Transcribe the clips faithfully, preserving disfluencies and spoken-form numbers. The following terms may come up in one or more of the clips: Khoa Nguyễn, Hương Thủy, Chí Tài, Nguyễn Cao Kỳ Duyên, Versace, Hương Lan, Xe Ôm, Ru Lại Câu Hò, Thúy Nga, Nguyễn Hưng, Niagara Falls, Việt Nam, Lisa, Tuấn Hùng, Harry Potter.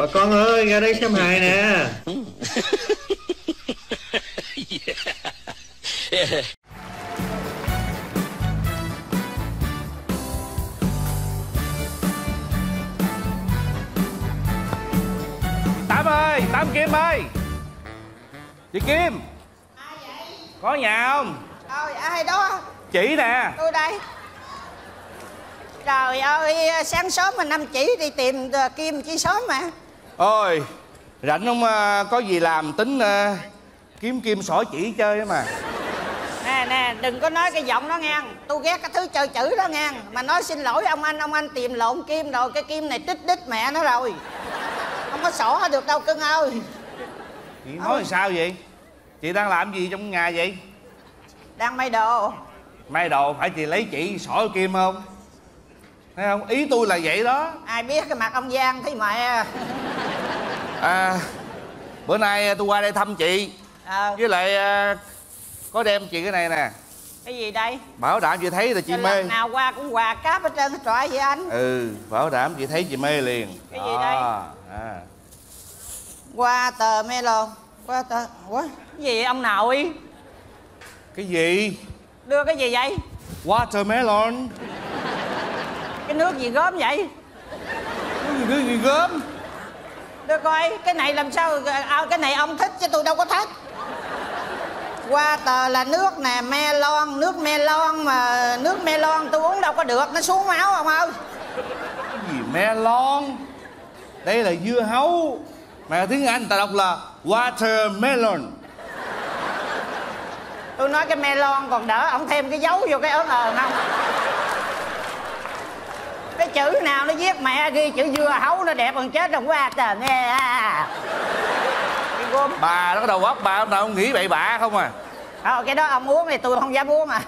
Bà con ơi, ra đây xem hài nè. yeah. Yeah. Tám ơi, Tám Kim ơi. Chị Kim. Ai vậy? Có nhà không? Ôi, ai đó? Chị nè. Tôi đây. Trời ơi, sáng sớm mà năm chỉ đi tìm Kim chi sớm mà. Ôi, rảnh không có gì làm tính uh, kiếm Kim sỏi chỉ chơi mà. Nè nè, đừng có nói cái giọng đó nghe. Tôi ghét cái thứ chơi chữ đó nghe. Mà nói xin lỗi ông anh, ông anh tìm lộn Kim rồi. Cái Kim này đích đích mẹ nó rồi. Không có sỏ được đâu cưng ơi. Chị nói làm sao vậy? Chị đang làm gì trong nhà vậy? Đang may đồ. May đồ, phải chị lấy chỉ sỏi Kim không? Thấy không? Ý tôi là vậy đó. Ai biết cái mặt ông Giang thấy mẹ. À, bữa nay tôi qua đây thăm chị. Ờ. Với lại có đem chị cái này nè. Cái gì đây? Bảo đảm chị thấy là chị mê. Lần nào qua cũng quà cáp hết trơn hết trọi vậy anh. Ừ, bảo đảm chị thấy chị mê liền. Cái đó. Gì đây? À. Qua tờ mê lồn. Qua tờ... What? Cái gì vậy ông nội? Cái gì? Đưa cái gì vậy? Watermelon. Cái nước gì gớm vậy? Nước gì, nước gì gớm? Đưa coi, cái này làm sao... À, cái này ông thích chứ tôi đâu có thích. Water là nước nè, melon, nước melon mà... Nước melon tôi uống đâu có được, nó xuống máu ông ơi. Cái gì melon? Đây là dưa hấu. Mà tiếng Anh ta đọc là watermelon. Tôi nói cái melon còn đỡ, ông thêm cái dấu vô cái ớn ờ không? Cái chữ nào nó viết mẹ ghi chữ dưa hấu nó đẹp hơn chết, đồng qua tờ nghe. Bà nó có đầu óc bà ông nào không nghĩ bậy bạ không à? Ờ, cái đó ông uống thì tôi không dám uống à.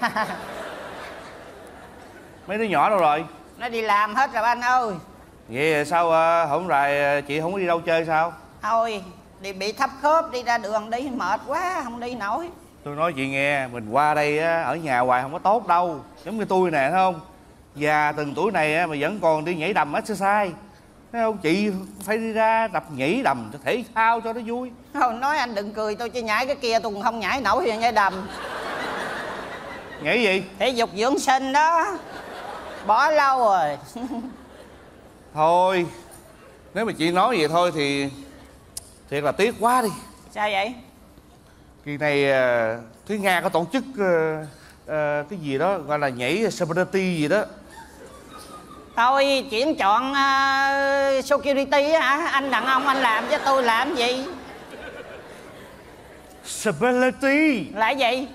Mấy đứa nhỏ đâu rồi? Nó đi làm hết rồi anh ơi. Vậy sao không rày chị không có đi đâu chơi sao? Thôi thì bị thấp khớp đi ra đường đi mệt quá không đi nổi. Tôi nói chị nghe, mình qua đây ở nhà hoài không có tốt đâu. Giống như tôi nè, thấy không? Già từng tuổi này mà vẫn còn đi nhảy đầm exercise. Thấy không? Chị phải đi ra đập nhảy đầm cho thể thao cho nó vui. Không, nói anh đừng cười tôi chỉ nhảy cái kia tôi không nhảy nổi thì nhảy đầm. Nhảy gì? Thể dục dưỡng sinh đó. Bỏ lâu rồi. Thôi, nếu mà chị nói vậy thôi thì thiệt là tiếc quá đi. Sao vậy? Kỳ này Thúy Nga có tổ chức... À, cái gì đó gọi là nhảy security gì đó. Tôi chỉ chọn uh, security hả? Anh đàn ông anh làm cho tôi làm gì? Security là gì?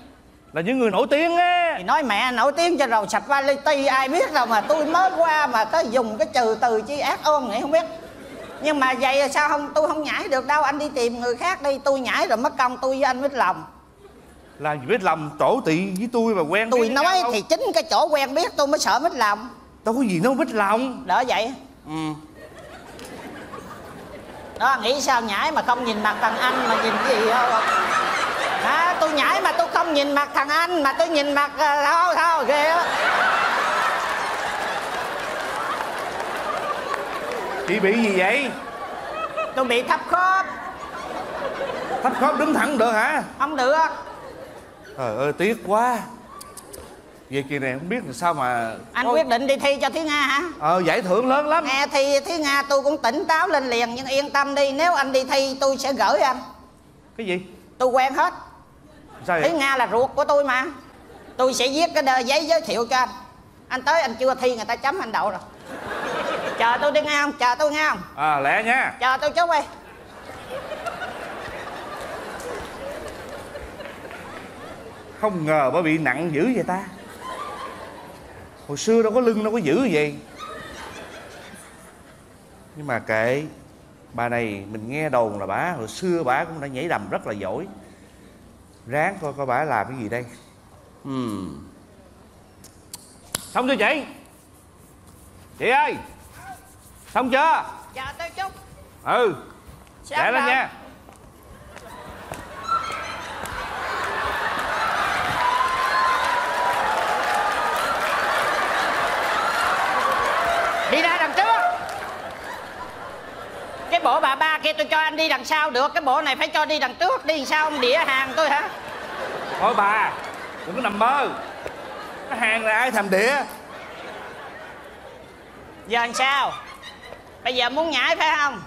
Là những người nổi tiếng á. Thì nói mẹ nổi tiếng cho rồi security ai biết đâu mà tôi mới qua mà tới dùng cái trừ từ chi ác ôn này không biết. Nhưng mà vậy sao không tôi không nhảy được đâu, anh đi tìm người khác đi, tôi nhảy rồi mất công tôi với anh mít lòng. Là biết lầm chỗ tị với tôi mà quen tôi nói thì chính cái chỗ quen biết tôi mới sợ mít lòng. Đâu có gì nó mít lòng đỡ vậy. Ừ đó, nghĩ sao nhảy mà không nhìn mặt thằng anh mà nhìn cái gì đâu hả? Tôi nhảy mà tôi không nhìn mặt thằng anh mà tôi nhìn mặt thôi thôi ghê á. Chị bị gì vậy? Tôi bị thấp khớp. Thấp khớp đứng thẳng được hả? Không được. Trời ơi tiếc quá. Vậy kỳ này không biết làm sao mà... Anh Ô... quyết định đi thi cho Thúy Nga hả? Ờ giải thưởng lớn lắm. Nghe thi Thúy Nga tôi cũng tỉnh táo lên liền. Nhưng yên tâm đi, nếu anh đi thi tôi sẽ gửi anh. Cái gì? Tôi quen hết. Sao vậy? Thúy Nga là ruột của tôi mà. Tôi sẽ viết cái đờ giấy giới thiệu cho anh. Anh tới anh chưa thi người ta chấm anh đậu rồi. Chờ tôi đi nghe không? Chờ tôi nghe không? À lẹ nha. Chờ tôi chút đi. Không ngờ bà bị nặng dữ vậy ta. Hồi xưa đâu có lưng đâu có dữ vậy. Nhưng mà kệ. Bà này mình nghe đồn là bà hồi xưa bà cũng đã nhảy đầm rất là giỏi. Ráng coi coi bà làm cái gì đây. uhm. Xong chưa chị? Chị ơi. Xong chưa? Dạ tôi chút. Ừ. Chạy lên nha. cái bộ bà ba kia tôi cho anh đi đằng sau được, cái bộ này phải cho đi đằng trước đi, sao ông đĩa hàng tôi hả? Thôi bà, đừng có nằm mơ. Cái hàng này ai thèm đĩa. Giờ làm sao? Bây giờ muốn nhảy phải không?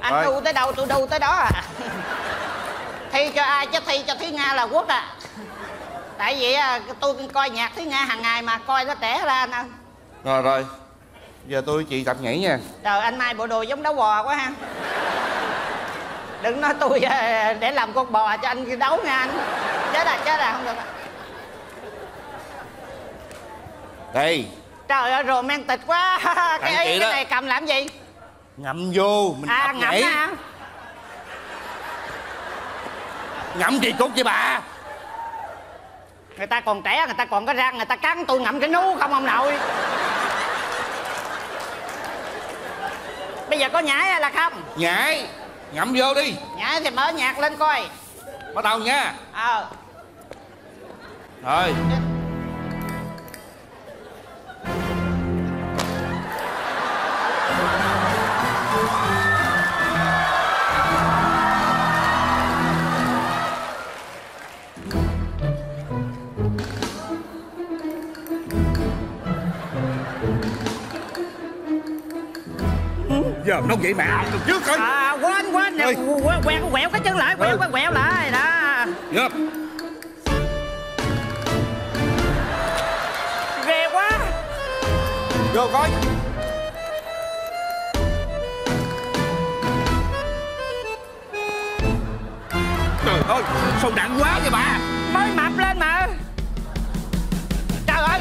Anh rồi. Đu tới đâu tôi đu tới đó à. Thi cho ai chứ thi cho Thúy Nga là quốc à. Tại vì tôi coi nhạc Thúy Nga hàng ngày mà, coi nó trẻ ra anh ơi. Rồi rồi, giờ tôi chị tập nhảy nha. Trời, anh mai bộ đồ giống đấu bò quá ha. Đừng nói tôi để làm con bò cho anh đấu nha anh. Chết à, chết à, không được. Đây. Trời ơi, romantic quá. Cái ý, cái đó. Này cầm làm gì? Ngậm vô, mình à, tập ngậm nhảy. À, ngậm gì cút vậy bà? Người ta còn trẻ, người ta còn có răng, người ta cắn tôi ngậm cái nú không ông nội. Bây giờ có nhảy hay là không? Nhảy. Ngậm vô đi. Nhảy thì mở nhạc lên coi. Bắt đầu nha. Ờ. Rồi. Giờ nó vậy mẹ từ trước coi. À quên quên nè, quẹo quẹo cái chân lại, quẹo quẹo lại đó. Dập. Ghê quá. Vô coi. Trời ơi, sao nặng quá vậy bà? Mới mập lên mà. Trời ơi,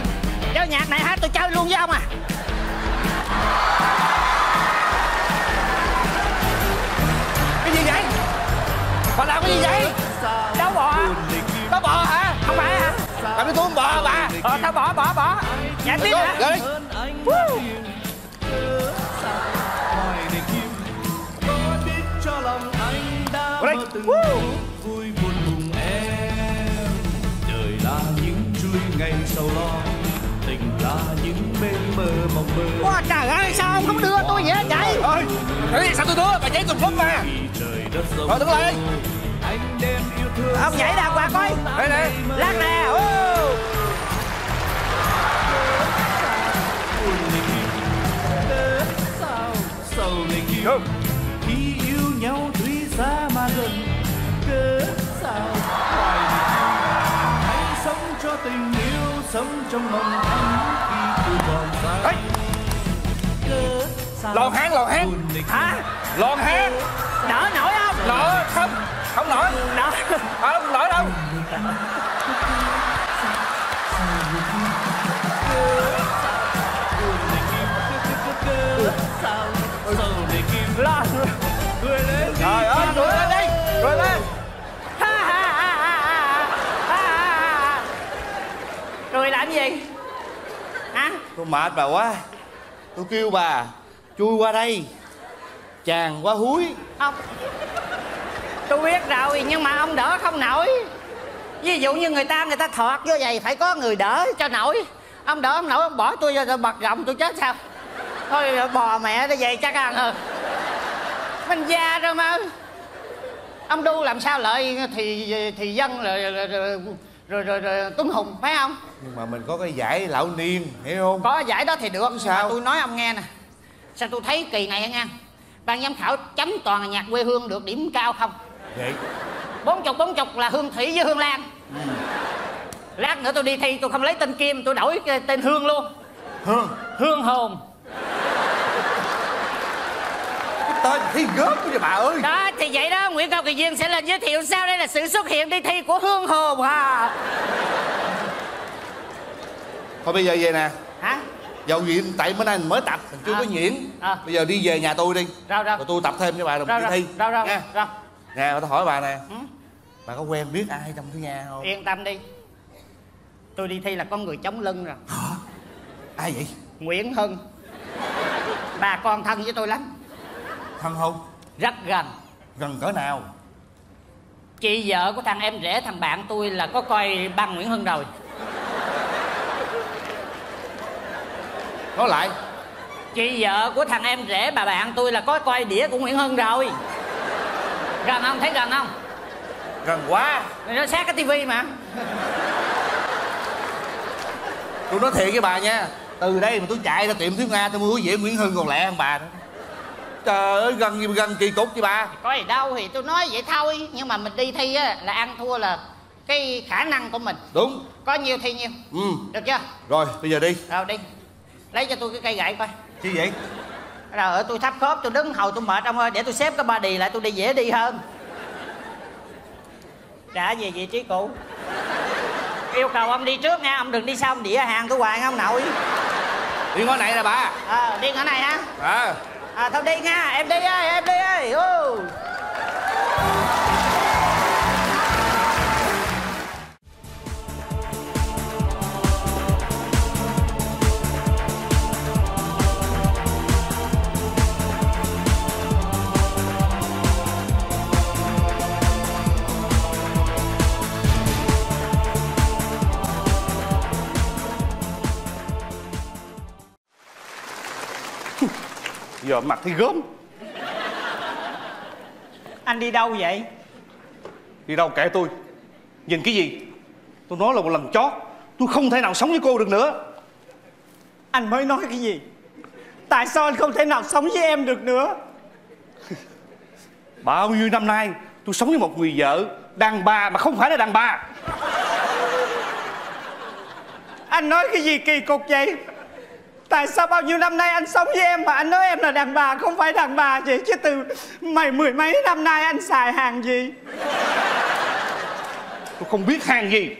chơi nhạc này hát tôi chơi luôn với ông à. Bà làm cái gì vậy? Táo bò hả? Táo bò hả? Không phải hả? Bà biết tôi không bò bà? Ờ, táo bò, bò, bò. Nhảy tiếp hả? Đi. Vui buồn cùng em. Đời là những chuỗi ngày sầu lo, tình là những bên mơ mộng mơ. Wow, trời ơi, sao ông không đưa tôi vậy vậy? Ơi, thế sao tôi đưa? Bà nhảy tùm lum mà. Thôi đứng lên. Ông nhảy đàng hoàng coi. Đây nè. Lát nè. Khi yêu nhau tuy xa mà gần, cớ sao hoài hãy sống cho tình yêu sống trong lòng anh khi tôi còn xa. Lon hát, lon hát. Hả? Lon hát. Đỡ nổi không? Nổi không? Không nổi. Nổi. À, không nổi đâu. Trời ơi, đuổi lên đi, đuổi lên. Rồi làm gì? Hả? Tôi mệt bà quá. Tôi kêu bà chui qua đây. Chàng quá húi. Không, tôi biết rồi, nhưng mà ông đỡ không nổi. Ví dụ như người ta người ta thọt vô vậy, phải có người đỡ cho nổi. Ông đỡ không nổi, ông bỏ tôi vô bật rộng tôi chết sao? Thôi bò mẹ nó vậy chắc ăn hơn. Mình già rồi mà. Ông đu làm sao lợi thì thì dân rồi rồi rồi, rồi, rồi, rồi Tuấn Hùng phải không? Nhưng mà mình có cái giải lão niên hiểu không? Có giải đó thì được. Sao? Tôi nói ông nghe nè. Sao tôi thấy kỳ này nghe? Ban giám khảo chấm toàn là nhạc quê hương được điểm cao không? Vậy bốn chục bốn chục là Hương Thủy với Hương Lan. Ừ. Lát nữa tôi đi thi tôi không lấy tên Kim, tôi đổi cái tên Hương luôn. Hương Hương Hồn. Cái tên thi gớm vậy bà ơi. Đó thì vậy đó, Nguyễn Cao Kỳ Duyên sẽ lên giới thiệu sau đây là sự xuất hiện đi thi của Hương Hồn à. Thôi bây giờ về nè. Hả? Dầu gì tại bữa nay mình mới tập mình chưa à, có diễn à. Bây giờ đi về nhà tôi đi rồi, rồi. Rồi tôi tập thêm cho bà đồng đi thi rồi, rồi, nha rồi. Nè tôi hỏi bà nè. Ừ? Bà có quen biết ai trong cái nhà không? Yên tâm đi, tôi đi thi là có người chống lưng rồi. Hả? Ai vậy? Nguyễn Hưng. Bà con thân với tôi lắm. Thân không? Rất gần. Gần cỡ nào? Chị vợ của thằng em rể thằng bạn tôi là có coi băng Nguyễn Hưng rồi. Nói lại Chị vợ của thằng em rể bà bạn tôi là có coi đĩa của Nguyễn Hưng rồi. Gần không? Thấy gần không? Gần quá. Nó sát cái tivi mà. Tôi nói thiệt với bà nha, từ đây mà tôi chạy ra tiệm Thúy Nga tôi mua dĩa Nguyễn Hưng còn lẹ hơn bà nữa. Trời ơi, gần gì gần kỳ cục vậy bà. Có gì đâu, thì tôi nói vậy thôi. Nhưng mà mình đi thi á là ăn thua là cái khả năng của mình. Đúng. Có nhiều thì nhiều. Ừ. Được chưa? Rồi, bây giờ đi. Rồi đi. Lấy cho tôi cái cây gậy coi. Chứ vậy? Rồi tôi thấp khớp, tôi đứng hầu tôi mệt ông ơi. Để tôi xếp cái body lại tôi đi dễ đi hơn. Trả về vị trí cũ. Yêu cầu ông đi trước nha, ông đừng đi sau, ông đĩa hàng tôi hoài không nội. Đi ngõ này nè bà. Ờ, đi ngõ này hả? Ờ. À, thôi đi nha, em đi ơi, em đi ơi. Uh. Giờ mặt thấy gớm. Anh đi đâu vậy? Đi đâu kệ tôi. Nhìn cái gì? Tôi nói là một lần chót. Tôi không thể nào sống với cô được nữa. Anh mới nói cái gì? Tại sao anh không thể nào sống với em được nữa? Bao nhiêu năm nay tôi sống với một người vợ đàn bà mà không phải là đàn bà. Anh nói cái gì kỳ cục vậy? Tại sao bao nhiêu năm nay anh sống với em mà anh nói em là đàn bà không phải đàn bà vậy? Chứ từ mày mười mấy năm nay anh xài hàng gì? Tôi không biết hàng gì.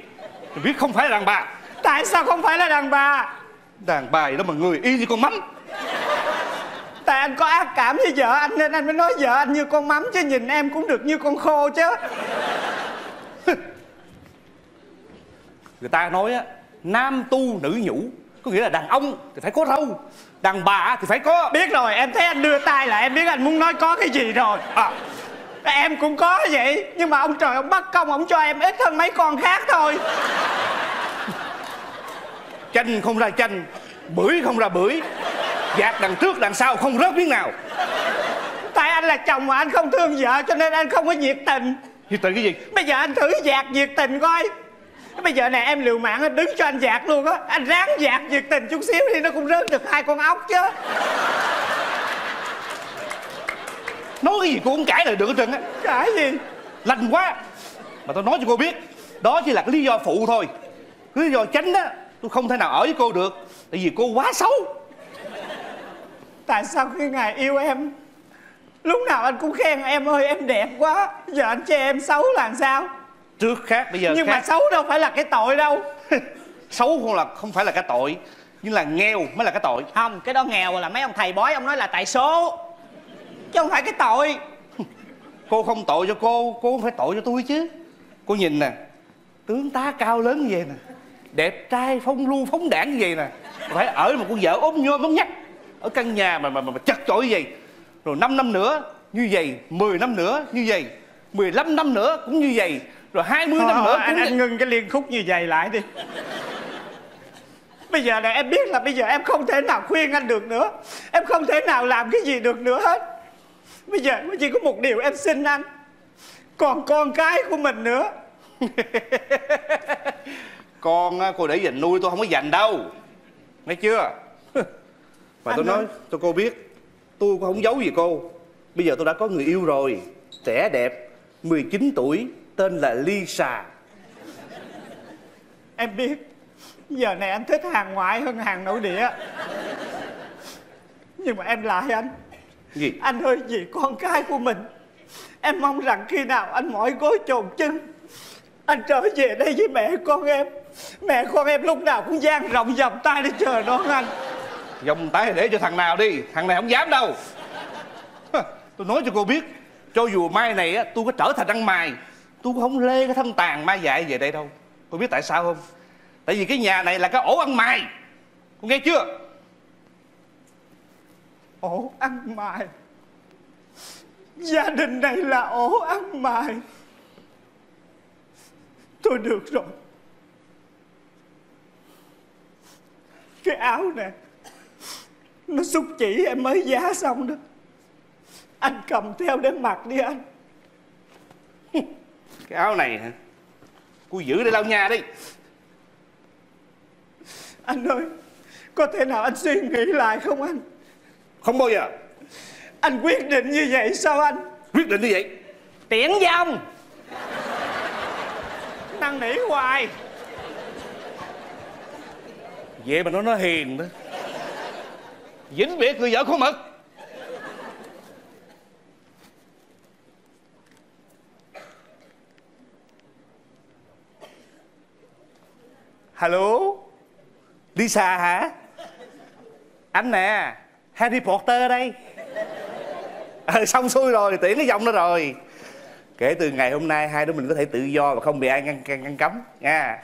Tôi biết không phải là đàn bà. Tại sao không phải là đàn bà? Đàn bà đó mà người y như con mắm. Tại anh có ác cảm với vợ anh nên anh mới nói vợ anh như con mắm. Chứ nhìn em cũng được như con khô chứ. Người ta nói á, nam tu nữ nhũ, có nghĩa là đàn ông thì phải có râu, đàn bà thì phải có. Biết rồi, em thấy anh đưa tay là em biết anh muốn nói có cái gì rồi. À, em cũng có vậy. Nhưng mà ông trời ông bắt công, ông cho em ít hơn mấy con khác thôi. Chanh không ra chanh, bưởi không ra bưởi, dạt đằng trước đằng sau không rớt miếng nào. Tại anh là chồng mà anh không thương vợ cho nên anh không có nhiệt tình. Nhiệt tình cái gì? Bây giờ anh thử dạt nhiệt tình coi. Bây giờ nè, em liều mạng đứng cho anh dạt luôn á. Anh ráng dạt nhiệt tình chút xíu đi, nó cũng rớt được hai con ốc chứ. Nói cái gì cô cũng cãi lại được hết trơn á. Cãi gì? Lành quá. Mà tôi nói cho cô biết, đó chỉ là cái lý do phụ thôi. Cái lý do chính á, tôi không thể nào ở với cô được. Tại vì cô quá xấu. Tại sao khi ngày yêu em, lúc nào anh cũng khen em ơi em đẹp quá, giờ anh chê em xấu là sao? Trước khác bây giờ nhưng khác. Mà xấu đâu phải là cái tội đâu. Xấu không là không phải là cái tội, nhưng là nghèo mới là cái tội. Không, cái đó nghèo là mấy ông thầy bói ông nói là tại số chứ không phải cái tội. Cô không tội cho cô, cô không phải tội cho tôi chứ. Cô nhìn nè, tướng tá cao lớn như vậy nè, đẹp trai phong lưu phóng đảng như vậy nè, phải ở một con vợ ốm nhôm ốm nhắc ở căn nhà mà mà mà, mà chật chội như vậy. Rồi năm năm nữa như vậy, mười năm nữa như vậy, mười lăm năm nữa cũng như vậy, rồi hai mươi thôi, năm nữa anh, cũng... anh ngưng cái liên khúc như vậy lại đi. Bây giờ này em biết là bây giờ em không thể nào khuyên anh được nữa. Em không thể nào làm cái gì được nữa hết. Bây giờ chỉ có một điều em xin anh, còn con cái của mình nữa. Con cô để dành nuôi, tôi không có dành đâu, nghe chưa? Và tôi nói, nói tôi cô biết, tôi cũng không giấu gì cô. Bây giờ tôi đã có người yêu rồi, trẻ đẹp, mười chín tuổi, tên là Lisa. Em biết, giờ này anh thích hàng ngoại hơn hàng nội địa. Nhưng mà em lại anh. Gì? Anh ơi, vì con cái của mình, em mong rằng khi nào anh mỏi gối chồn chân, anh trở về đây với mẹ con em. Mẹ con em lúc nào cũng dang rộng vòng tay để chờ đón anh. Vòng tay để cho thằng nào đi, thằng này không dám đâu. Tôi nói cho cô biết, cho dù mai này tôi có trở thành ăn mày, tôi cũng không lê cái thân tàn ma dại về đây đâu. Cô biết tại sao không? Tại vì cái nhà này là cái ổ ăn mày. Cô nghe chưa? Ổ ăn mày. Gia đình này là ổ ăn mày. Thôi được rồi. Cái áo nè, Nó xúc chỉ em mới giá xong đó. Anh cầm theo để mặc đi anh. Cái áo này hả? Cô giữ để lau nhà đi. Anh ơi, có thể nào anh suy nghĩ lại không anh? Không bao giờ. Anh quyết định như vậy sao anh? Quyết định như vậy. Tiễn vong. Năn nỉ hoài. Vậy mà nó nói hiền đó. Vĩnh biệt người vợ khô mực. Alo, Lisa hả? Anh nè, Harry Potter đây. À, xong xuôi rồi, tiễn cái vòng đó rồi. Kể từ ngày hôm nay hai đứa mình có thể tự do và không bị ai ngăn ngăn, ngăn cấm nha.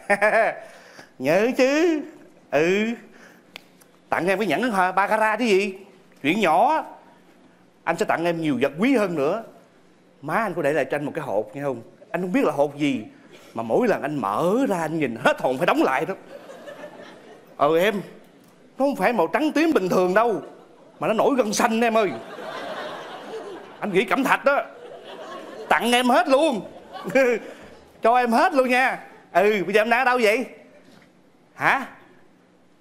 Nhớ chứ. Ừ. Tặng em cái nhẫn ba carat chứ gì. Chuyện nhỏ. Anh sẽ tặng em nhiều vật quý hơn nữa. Má anh có để lại cho anh một cái hộp nghe không? Anh không biết là hộp gì, mà mỗi lần anh mở ra anh nhìn hết hồn phải đóng lại đó. Ờ em, nó không phải màu trắng tím bình thường đâu, mà nó nổi gân xanh em ơi. Anh nghĩ cẩm thạch đó. Tặng em hết luôn. Cho em hết luôn nha. Ừ, bây giờ em đang ở đâu vậy? Hả?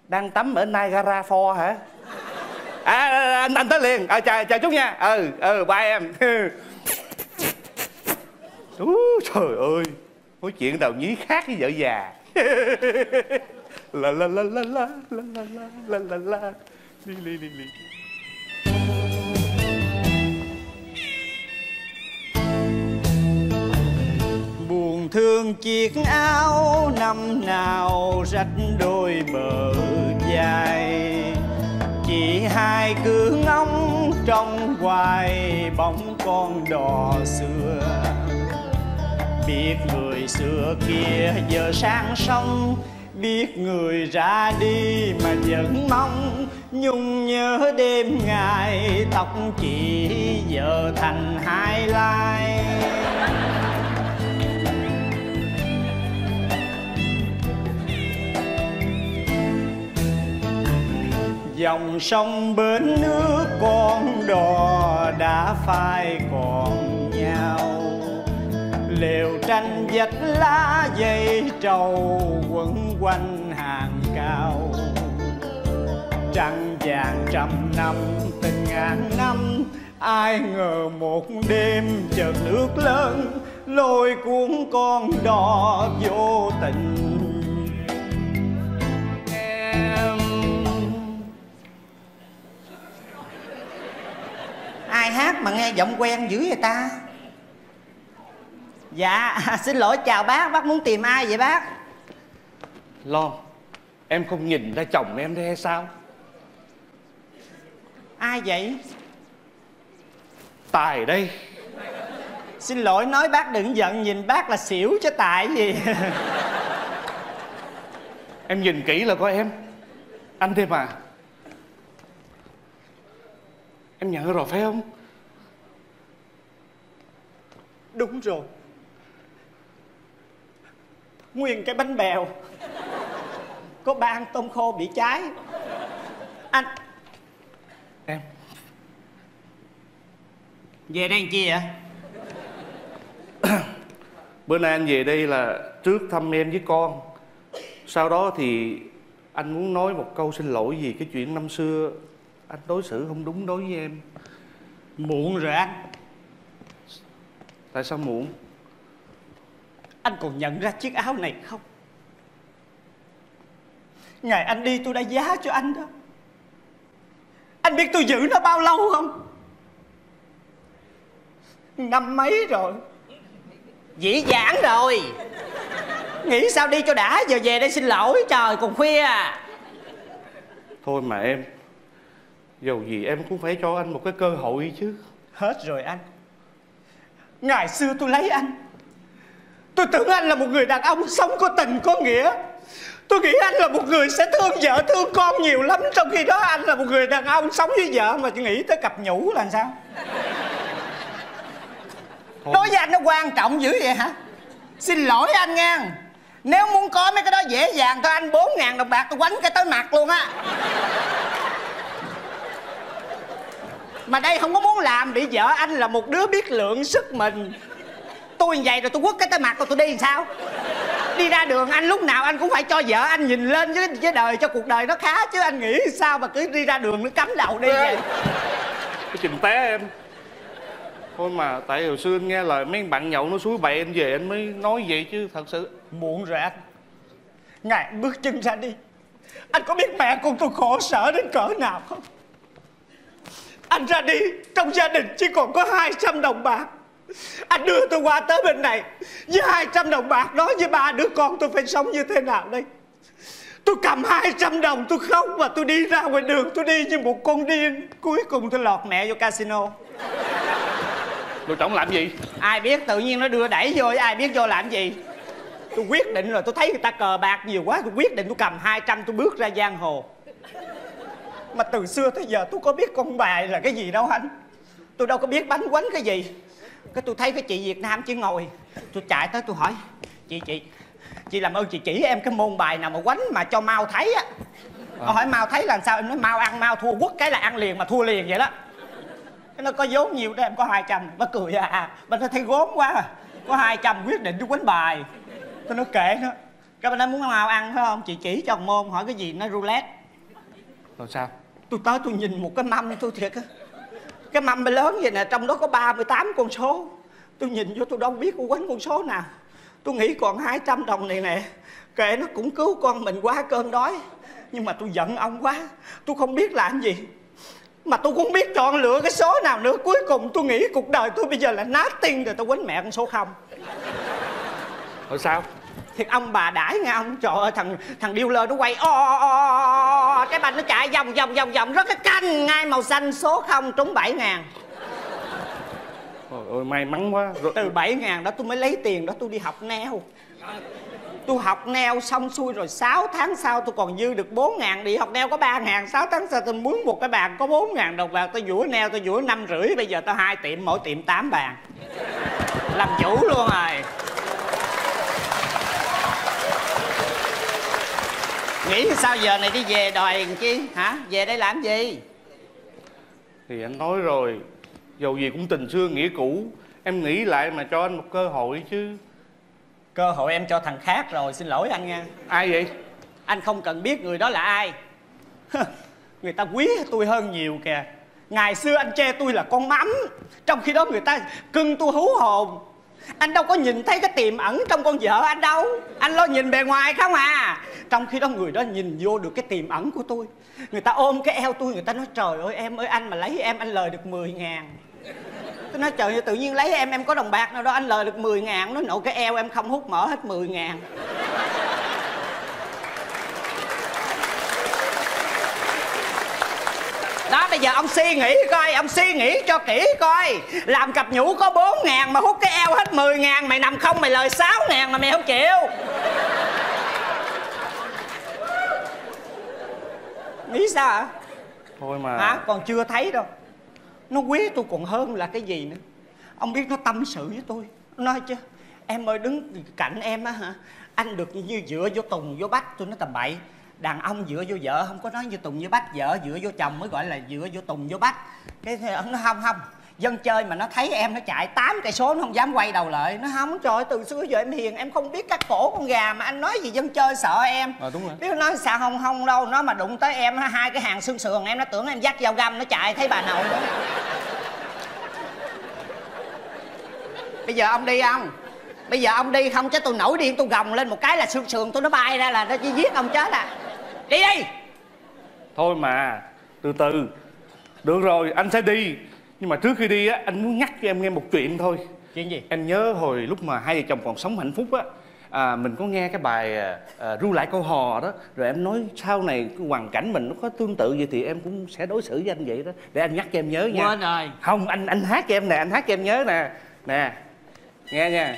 Đang tắm ở Niagara Falls hả? À, anh, anh tới liền. À, chào, chào chút nha. Ừ, ừ, bye em. Úi, trời ơi. Nói chuyện đầu nhí khác với vợ già. La la la la la la la la la la li li li li. Buồn thương chiếc áo năm nào rách đôi bờ dài, chị hai cứ ngóng trong hoài bóng con đò xưa. Biết người xưa kia giờ sang sông, biết người ra đi mà vẫn mong. Nhung nhớ đêm ngày tóc chị giờ thành hai lai. Dòng sông bến nước con đò đã phai còn nhau. Lều tranh vách lá dây trầu quấn quanh hàng cao. Trăng vàng trăm năm tình ngàn năm, ai ngờ một đêm chợt nước lớn lôi cuốn con đò vô tình. Em ai hát mà nghe giọng quen dữ vậy ta? Dạ, xin lỗi chào bác, bác muốn tìm ai vậy bác? Lo, em không nhìn ra chồng em đây hay sao? Ai vậy? Tài đây. Xin lỗi, nói bác đừng giận, nhìn bác là xỉu chứ Tài gì. Em nhìn kỹ là coi em. Anh thêm à. Em nhận rồi phải không? Đúng rồi. Nguyên cái bánh bèo có ban tôm khô bị cháy. Anh em về đây làm chi vậy? Bữa nay anh về đây là trước thăm em với con, sau đó thì anh muốn nói một câu xin lỗi vì cái chuyện năm xưa anh đối xử không đúng đối với em. Muộn rồi anh. Tại sao muộn? Anh còn nhận ra chiếc áo này không? Ngày anh đi tôi đã giá cho anh đó. Anh biết tôi giữ nó bao lâu không? Năm mấy rồi. Dĩ vãng rồi. Nghĩ sao đi cho đã, giờ về đây xin lỗi, trời còn khuya à. Thôi mà em, dầu gì em cũng phải cho anh một cái cơ hội chứ. Hết rồi anh. Ngày xưa tôi lấy anh, tôi tưởng anh là một người đàn ông sống có tình có nghĩa. Tôi nghĩ anh là một người sẽ thương vợ thương con nhiều lắm. Trong khi đó anh là một người đàn ông sống với vợ mà nghĩ tới cặp nhũ là sao? Thôi. Đối với anh nó quan trọng dữ vậy hả? Xin lỗi anh nha. Nếu muốn có mấy cái đó dễ dàng thôi, anh bốn ngàn đồng bạc tôi quánh cái tới mặt luôn á. Mà đây không có muốn làm, bị vợ anh là một đứa biết lượng sức mình. Tôi như vậy rồi tôi quất cái tay mặt rồi tôi đi làm sao? Đi ra đường anh lúc nào anh cũng phải cho vợ anh nhìn lên với, với đời, cho cuộc đời nó khá chứ. Anh nghĩ sao mà cứ đi ra đường nó cắm đầu đi vậy? Cái chừng té em. Thôi mà tại hồi xưa anh nghe lời mấy bạn nhậu nó suối bậy em về anh mới nói vậy chứ thật sự muộn rồi anh. Ngày bước chân ra đi, anh có biết mẹ con tôi khổ sở đến cỡ nào không? Anh ra đi, trong gia đình chỉ còn có hai trăm đồng bạc. Anh đưa tôi qua tới bên này với hai trăm đồng bạc đó, với ba đứa con tôi phải sống như thế nào đây? Tôi cầm hai trăm đồng tôi khóc và tôi đi ra ngoài đường, tôi đi như một con điên. Cuối cùng tôi lọt mẹ vô casino. Đội trọng làm gì? Ai biết, tự nhiên nó đưa đẩy vô, ai biết vô làm gì. Tôi quyết định rồi, tôi thấy người ta cờ bạc nhiều quá, tôi quyết định tôi cầm hai trăm tôi bước ra giang hồ. Mà từ xưa tới giờ tôi có biết con bài là cái gì đâu anh. Tôi đâu có biết bánh quánh cái gì. Cái tôi thấy cái chị Việt Nam chỉ ngồi, tôi chạy tới tôi hỏi: Chị chị, chị làm ơn chị chỉ em cái môn bài nào mà quánh mà cho mau thấy á. Nó hỏi mau thấy là sao? Em nói mau ăn mau thua, quất cái là ăn liền mà thua liền vậy đó. Nó có vốn nhiều đó em, có hai trăm. Nó cười à, bên nó thấy gốm quá à. Có hai trăm quyết định tôi quánh bài. Tôi nói kệ nó. Cái bên nó muốn mau ăn phải không? Chị chỉ cho môn, hỏi cái gì? Nó roulette. Rồi sao? Tôi tới tôi nhìn một cái mâm, tôi thiệt á. Cái mâm mới lớn vậy nè, trong đó có ba mươi tám con số. Tôi nhìn vô tôi đâu biết tôi quánh con số nào. Tôi nghĩ còn hai trăm đồng này nè, kệ nó cũng cứu con mình quá cơn đói. Nhưng mà tôi giận ông quá, tôi không biết làm gì, mà tôi cũng biết chọn lựa cái số nào nữa. Cuối cùng tôi nghĩ cuộc đời tôi bây giờ là nothing rồi, tôi quánh mẹ con số không. Rồi sao? Thiệt ông bà đãi nghe ông. Trời ơi, thằng thằng dealer nó quay o o o cái banh nó chạy vòng vòng vòng vòng rất cái canh ngay màu xanh số không trúng bảy ngàn. Trời ơi may mắn quá. Rồi... từ bảy ngàn đó tôi mới lấy tiền đó tôi đi học neo. Tôi học neo xong xuôi rồi sáu tháng sau tôi còn dư được bốn ngàn. Đi học neo có ba ngàn, sáu tháng sau tôi muốn một cái bàn có bốn ngàn đồng bạc. Tôi vũa neo tôi vũa năm rưỡi, bây giờ tao hai tiệm, mỗi tiệm tám bàn. Làm chủ luôn rồi. Nghĩ sao giờ này đi về đòi chi hả? Về đây làm gì? Thì anh nói rồi, dầu gì cũng tình xưa nghĩa cũ. Em nghĩ lại mà cho anh một cơ hội chứ. Cơ hội em cho thằng khác rồi, xin lỗi anh nha. Ai vậy? Anh không cần biết người đó là ai. Người ta quý tôi hơn nhiều kìa. Ngày xưa anh che tôi là con mắm, trong khi đó người ta cưng tôi hú hồn. Anh đâu có nhìn thấy cái tiềm ẩn trong con vợ anh đâu. Anh lo nhìn bề ngoài không à. Trong khi đó người đó nhìn vô được cái tiềm ẩn của tôi. Người ta ôm cái eo tôi, người ta nói trời ơi em ơi, anh mà lấy em anh lời được mười ngàn. Tôi nói trời ơi, tự nhiên lấy em em có đồng bạc nào đó anh lời được mười ngàn. Nó nổ cái eo em không hút mỡ hết mười ngàn. Đó bây giờ ông suy nghĩ coi, ông suy nghĩ cho kỹ coi. Làm cặp nhũ có bốn ngàn mà hút cái eo hết mười ngàn. Mày nằm không mày lời sáu ngàn mà mày không chịu. Nghĩ sao hả? Thôi mà hả? Còn chưa thấy đâu. Nó quý tôi còn hơn là cái gì nữa. Ông biết nó tâm sự với tôi. Nó nói chứ em ơi, đứng cạnh em á hả, anh được như dựa vô Tùng vô Bách. Tôi nói tầm bậy. Đàn ông dựa vô vợ không có nói như Tùng như Bách. Vợ dựa vô chồng mới gọi là dựa vô Tùng vô Bách. Cái ông nó không không. Dân chơi mà nó thấy em nó chạy tám cây số nó không dám quay đầu lại. Nó không, trời ơi, từ xưa giờ em hiền, em không biết cắt cổ con gà mà anh nói gì dân chơi sợ em. Ờ à, đúng rồi. Nếu nó nói sao không không đâu, nó mà đụng tới em hai cái hàng xương sườn em nó tưởng em dắt dao găm nó chạy thấy bà nội nữa. Bây giờ ông đi không? Bây giờ ông đi không chứ tôi nổi điên tôi gồng lên một cái là xương sườn tôi nó bay ra là nó chỉ giết ông chết à. Đi đi. Thôi mà, từ từ. Được rồi, anh sẽ đi. Nhưng mà trước khi đi á, anh muốn nhắc cho em nghe một chuyện thôi. Chuyện gì? Em nhớ hồi lúc mà hai vợ chồng còn sống hạnh phúc á, à, mình có nghe cái bài à, Ru Lại Câu Hò đó. Rồi em nói sau này cái hoàn cảnh mình nó có tương tự vậy thì em cũng sẽ đối xử với anh vậy đó. Để anh nhắc cho em nhớ nha. Quên rồi. Không, anh anh hát cho em nè, anh hát cho em nhớ nè. Nè, nghe nha.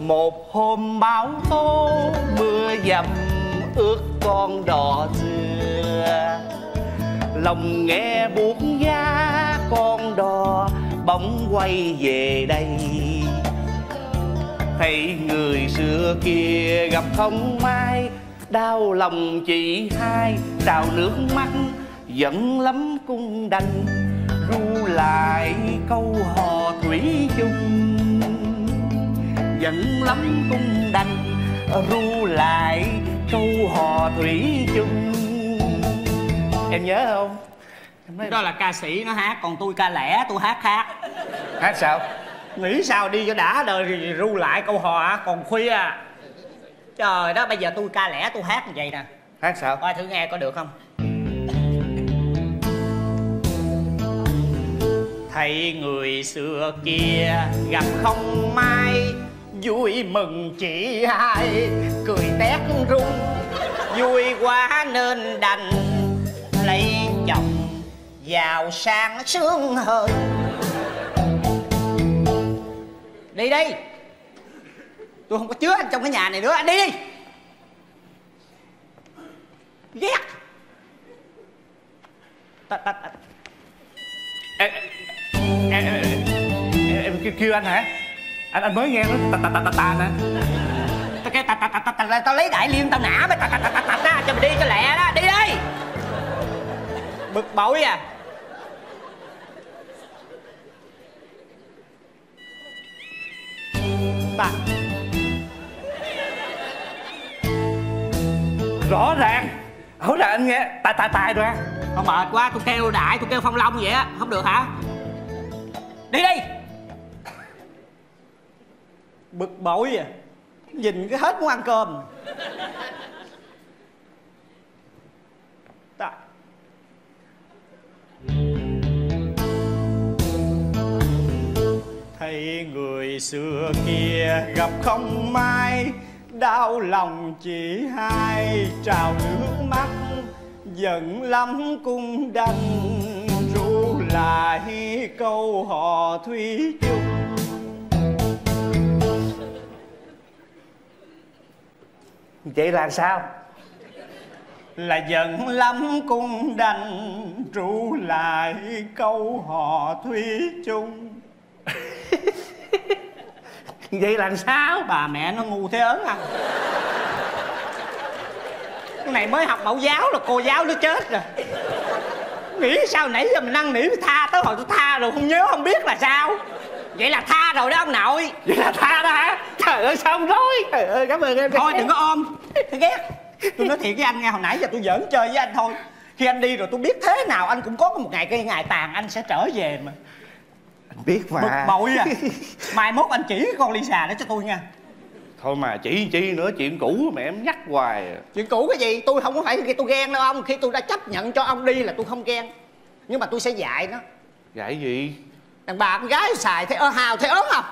Một hôm bão tố mưa dầm ướt con đò dừa, lòng nghe buốt giá con đò bỗng quay về đây. Thấy người xưa kia gặp không may đau lòng chị hai trào nước mắt, giận lắm cũng đành ru lại câu hò thủy chung. Giận lắm cũng đành ru lại câu hò thủy chung. Em nhớ không? Đó là ca sĩ nó hát, còn tôi ca lẻ, tôi hát khác. Hát sao? Nghĩ sao đi cho đã đời thì ru lại câu hò còn khuya. Trời đó, bây giờ tôi ca lẻ tôi hát như vậy nè. Hát sao? Coi thử nghe có được không. Thấy người xưa kia gặp không may, vui mừng chị hai cười tét rung. Vui quá nên đành lấy chồng giàu sang sướng hơn. Đi đi, tôi không có chứa anh trong cái nhà này nữa, anh đi đi. Ghét. Em em kêu anh hả? Anh anh mới nghe nó ta ta ta ta ta nè. Tao cái ta ta ta ta ta tao lấy đại liên tao nã mày ta ta ta ta ta ra cho mày đi cho lẹ đó, đi đi. Bực bội à. Ta. Rõ ràng, rõ ràng anh nghe tài tài tài rồi. Không mệt quá, tôi kêu đại, tôi kêu phong long vậy á, không được hả? Đi đi. Bực bội à, nhìn cái hết muốn ăn cơm. Tại thấy người xưa kia gặp không may, đau lòng chị hai trào nước mắt, giận lắm cũng đành ru lại câu hò thủy chung. Vậy là sao? Là giận lắm cũng đành ru lại câu hò thủy chung. Vậy là sao? Bà mẹ nó ngu thế ớn à. Cái này mới học mẫu giáo là cô giáo nó chết rồi. Nghĩ sao nãy giờ mình năn nỉ mình tha, tới hồi tôi tha rồi không nhớ không biết là sao. Vậy là tha rồi đó ông nội. Vậy là tha đó hả? Trời ơi xong rồi. Trời ơi cảm ơn em. Thôi đừng có ôm. Tôi ghét. Tôi nói thiệt với anh nghe, hồi nãy giờ tôi giỡn chơi với anh thôi. Khi anh đi rồi tôi biết thế nào anh cũng có một ngày cái ngày tàn anh sẽ trở về mà. Anh biết mà. Bực bội à. Mai mốt anh chỉ con Lisa đó cho tôi nha. Thôi mà chỉ chi nữa, chuyện cũ mà em nhắc hoài à. Chuyện cũ cái gì? Tôi không có phải khi tôi ghen đâu ông. Khi tôi đã chấp nhận cho ông đi là tôi không ghen. Nhưng mà tôi sẽ dạy nó. Dạy gì? Đàn bà con gái xài thấy ơ hào thấy ớn không?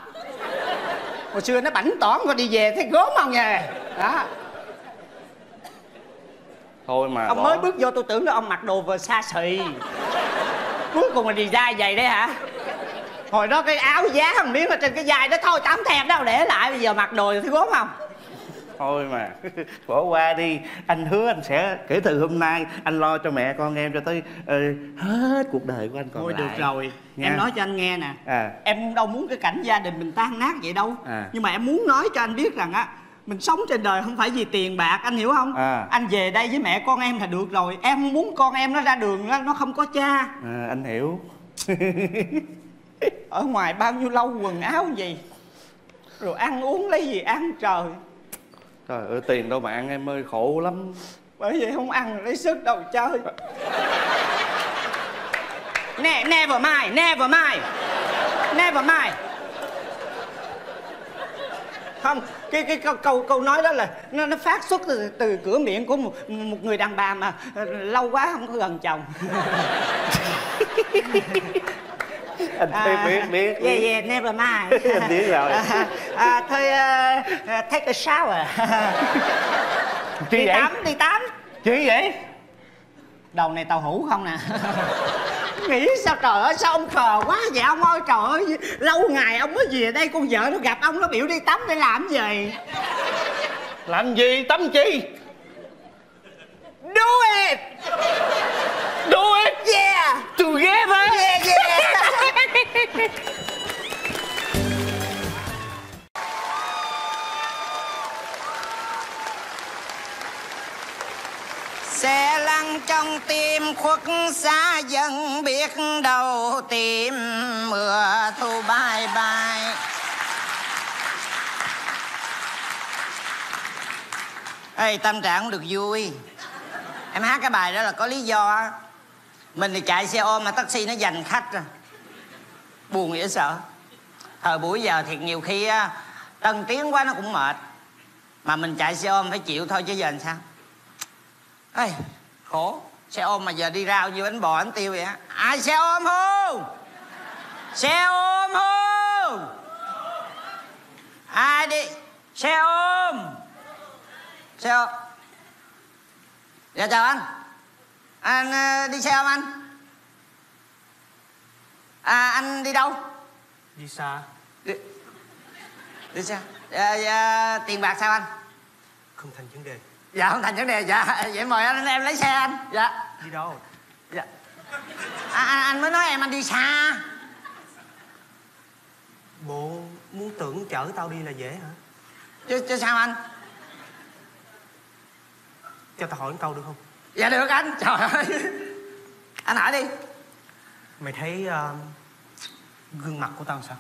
Hồi xưa nó bảnh tỏn coi đi về thấy gớm không nha. Đó. Thôi mà ông bỏ. Mới bước vô tôi tưởng là ông mặc đồ Versace. Cuối cùng là design vậy đấy hả? Hồi đó cái áo giá không miếng ở trên cái vai đó thôi tám thẹn đâu để lại, bây giờ mặc đồ thì thấy gớm không? Thôi mà bỏ qua đi, anh hứa anh sẽ kể từ hôm nay anh lo cho mẹ con em cho tới uh, hết cuộc đời của anh còn. Thôi lại được rồi nha. Em nói cho anh nghe nè à. Em đâu muốn cái cảnh gia đình mình tan nát vậy đâu à. Nhưng mà em muốn nói cho anh biết rằng á, mình sống trên đời không phải vì tiền bạc, anh hiểu không à. Anh về đây với mẹ con em là được rồi. Em không muốn con em nó ra đường nó không có cha à, anh hiểu. Ở ngoài bao nhiêu lâu quần áo gì, rồi ăn uống lấy gì ăn trời. Trời ơi tiền đâu mà ăn em ơi, khổ lắm. Bởi vậy không ăn lấy sức đâu chơi. Nè, never mind, never mind. Never mind. Không, cái cái câu câu, câu nói đó là nó nó phát xuất từ, từ cửa miệng của một, một người đàn bà mà lâu quá không có gần chồng. Anh à, biết biết yeah yeah never mind. Anh biết rồi à, à, thôi uh, take a shower. Đi vậy? Tắm đi tắm chứ vậy đầu này tàu hủ không nè. Nghĩ sao trời ơi sao ông khờ quá vậy ông ơi, trời ơi lâu ngày ông mới về đây, con vợ nó gặp ông nó biểu đi tắm để làm gì làm gì tắm chi. Do it, do it, yeah, together, yeah yeah. sẽ lăn trong tim khuất xa dần biết đâu tìm mưa thu bay bay. Ê, tâm trạng không được vui. Em hát cái bài đó là có lý do. Mình thì chạy xe ôm mà taxi nó giành khách rồi. Buồn dễ sợ. Thời buổi giờ thiệt nhiều khi tân tiến quá nó cũng mệt. Mà mình chạy xe ôm phải chịu thôi chứ giờ làm sao. Ê, khổ. Xe ôm mà giờ đi rau như bánh bò bánh tiêu vậy á. Ai xe ôm hô? Xe ôm hô? Ai đi? Xe ôm. Xe ôm. Dạ chào anh. Anh đi xe ôm anh? À anh đi đâu? Đi xa. Đi, đi xa. À, à, tiền bạc sao anh? Không thành vấn đề. Dạ không thành vấn đề. Dạ vậy mời anh, em lấy xe anh. Dạ. Đi đâu? Dạ. À, anh, anh mới nói em anh đi xa. Bộ muốn tưởng chở tao đi là dễ hả? Chứ, chứ sao anh? Cho tao hỏi một câu được không? Dạ được anh. Trời ơi. Anh hỏi đi. Mày thấy uh, gương mặt của tao sao?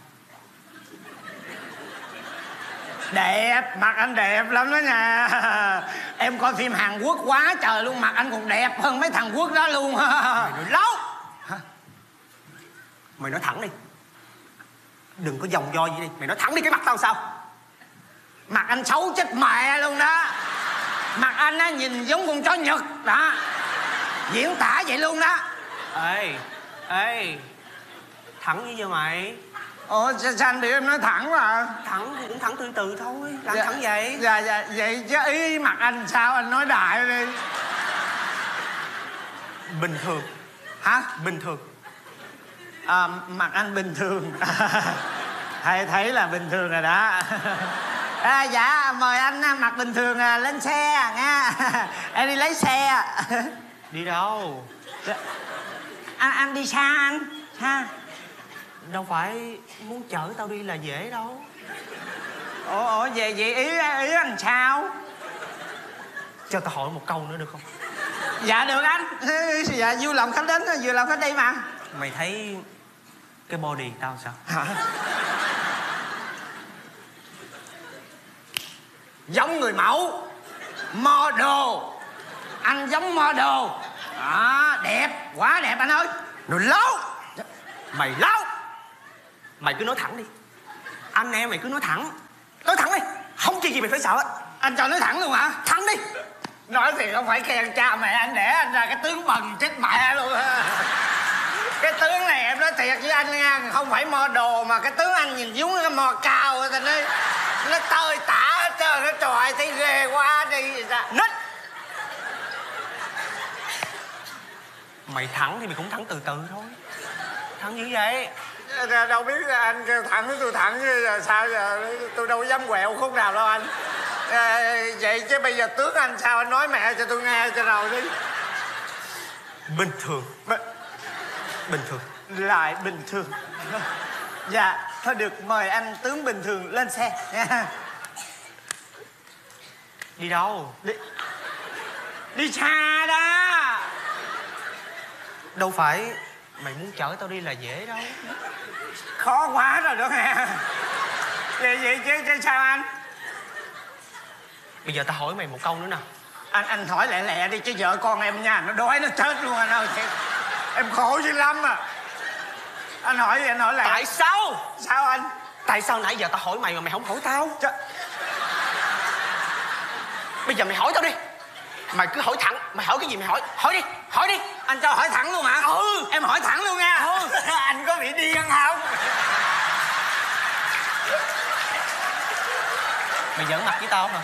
Đẹp. Mặt anh đẹp lắm đó nha. Em coi phim Hàn Quốc quá trời luôn. Mặt anh còn đẹp hơn mấy thằng Quốc đó luôn. Mày nói láo. Hả? Mày nói thẳng đi. Đừng có vòng vo gì đi. Mày nói thẳng đi, cái mặt tao sao? Mặt anh xấu chết mẹ luôn đó. Mặt anh á, nhìn giống con chó Nhật đó. Diễn tả vậy luôn đó. Ê, ê, thẳng như vậy mày. Ủa sao, sao anh bị em nói thẳng mà? Thẳng thì cũng thẳng từ từ thôi. Làm dạ, thẳng vậy. Dạ, dạ, vậy chứ ý mặt anh sao anh nói đại đi. Bình thường. Hả? Bình thường. À, mặt anh bình thường. Thầy thấy là bình thường rồi đó. À, dạ mời anh mặc bình thường à, lên xe à, nha. Em đi lấy xe à. Đi đâu? Anh anh đi xa anh. Xa. Đâu phải muốn chở tao đi là dễ đâu. Ủa ủa về vậy ý ý anh sao? Cho tao hỏi một câu nữa được không? Dạ được anh. Dạ vui lòng khách đến, vui lòng khách đi mà. Mày thấy cái body tao sao? Hả? Giống người mẫu. Model. Anh giống model. À, đẹp. Quá đẹp anh ơi. Rồi láo. Mày láo. Mày cứ nói thẳng đi. Anh em mày cứ nói thẳng. Nói thẳng đi. Không chuyện gì mày phải sợ. Anh cho nói thẳng luôn hả? Thẳng đi. Nói thì không phải khen cha mẹ anh đẻ anh ra cái tướng bần chết mẹ luôn. Cái tướng này em nói thiệt với anh nha. Không phải model mà cái tướng anh nhìn giống cái mò cao. Thành ơi. Nó tơi tả hết trơn, nó trời thấy ghê quá đi ra. Nít. Mày thẳng thì mày cũng thẳng từ từ thôi. Thẳng như vậy. Đâu biết anh kêu thẳng với tôi thẳng giờ sao giờ. Tôi đâu dám quẹo khúc nào đâu anh. À, vậy chứ bây giờ tướng anh sao anh nói mẹ cho tôi nghe cho rồi đi. Bình thường. B... Bình thường. Lại bình thường. Dạ. Thôi được, mời anh tướng bình thường lên xe. Đi đâu? Đi... Đi xa đó. Đâu phải mày muốn chở tao đi là dễ đâu. Khó quá rồi đó nè. Vậy vậy chứ, chứ sao anh? Bây giờ tao hỏi mày một câu nữa nè. Anh anh hỏi lẹ lẹ đi chứ vợ con em nha. Nó đói nó chết luôn anh ơi. Em khổ dữ lắm à. Anh hỏi anh hỏi lại. Tại sao? Sao anh? Tại sao nãy giờ tao hỏi mày mà mày không hỏi tao? Trời. Bây giờ mày hỏi tao đi. Mày cứ hỏi thẳng. Mày hỏi cái gì mày hỏi. Hỏi đi. Hỏi đi. Anh cho hỏi thẳng luôn hả? Ừ. Em hỏi thẳng luôn nha. Ừ. Anh có bị điên không? Mày giỡn mặt với tao hả?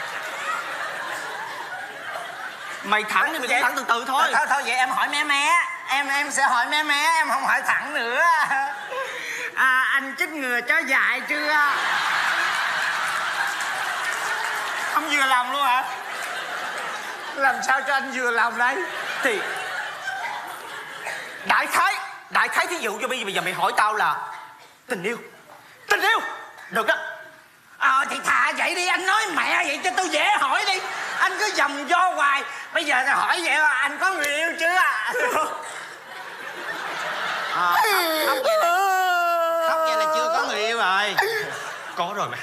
Mày thẳng thì mày cũng thẳng từ từ thôi. Thôi thôi vậy em hỏi mé mé. Em em sẽ hỏi mé mé, em không hỏi thẳng nữa. À, anh chích ngừa chó dại chưa? Không vừa lòng luôn hả? Làm sao cho anh vừa lòng đấy? Thì đại khái, đại khái thí dụ cho bây giờ bây giờ mày hỏi tao là tình yêu, tình yêu được đó. Ờ à, thì thà vậy đi anh nói mẹ vậy cho tôi dễ hỏi đi. anh cứ dòng do hoài. Bây giờ tao hỏi vậy là anh có người yêu chưa? À, khóc, khóc, vậy là, khóc vậy là chưa có người yêu rồi. Có rồi mà.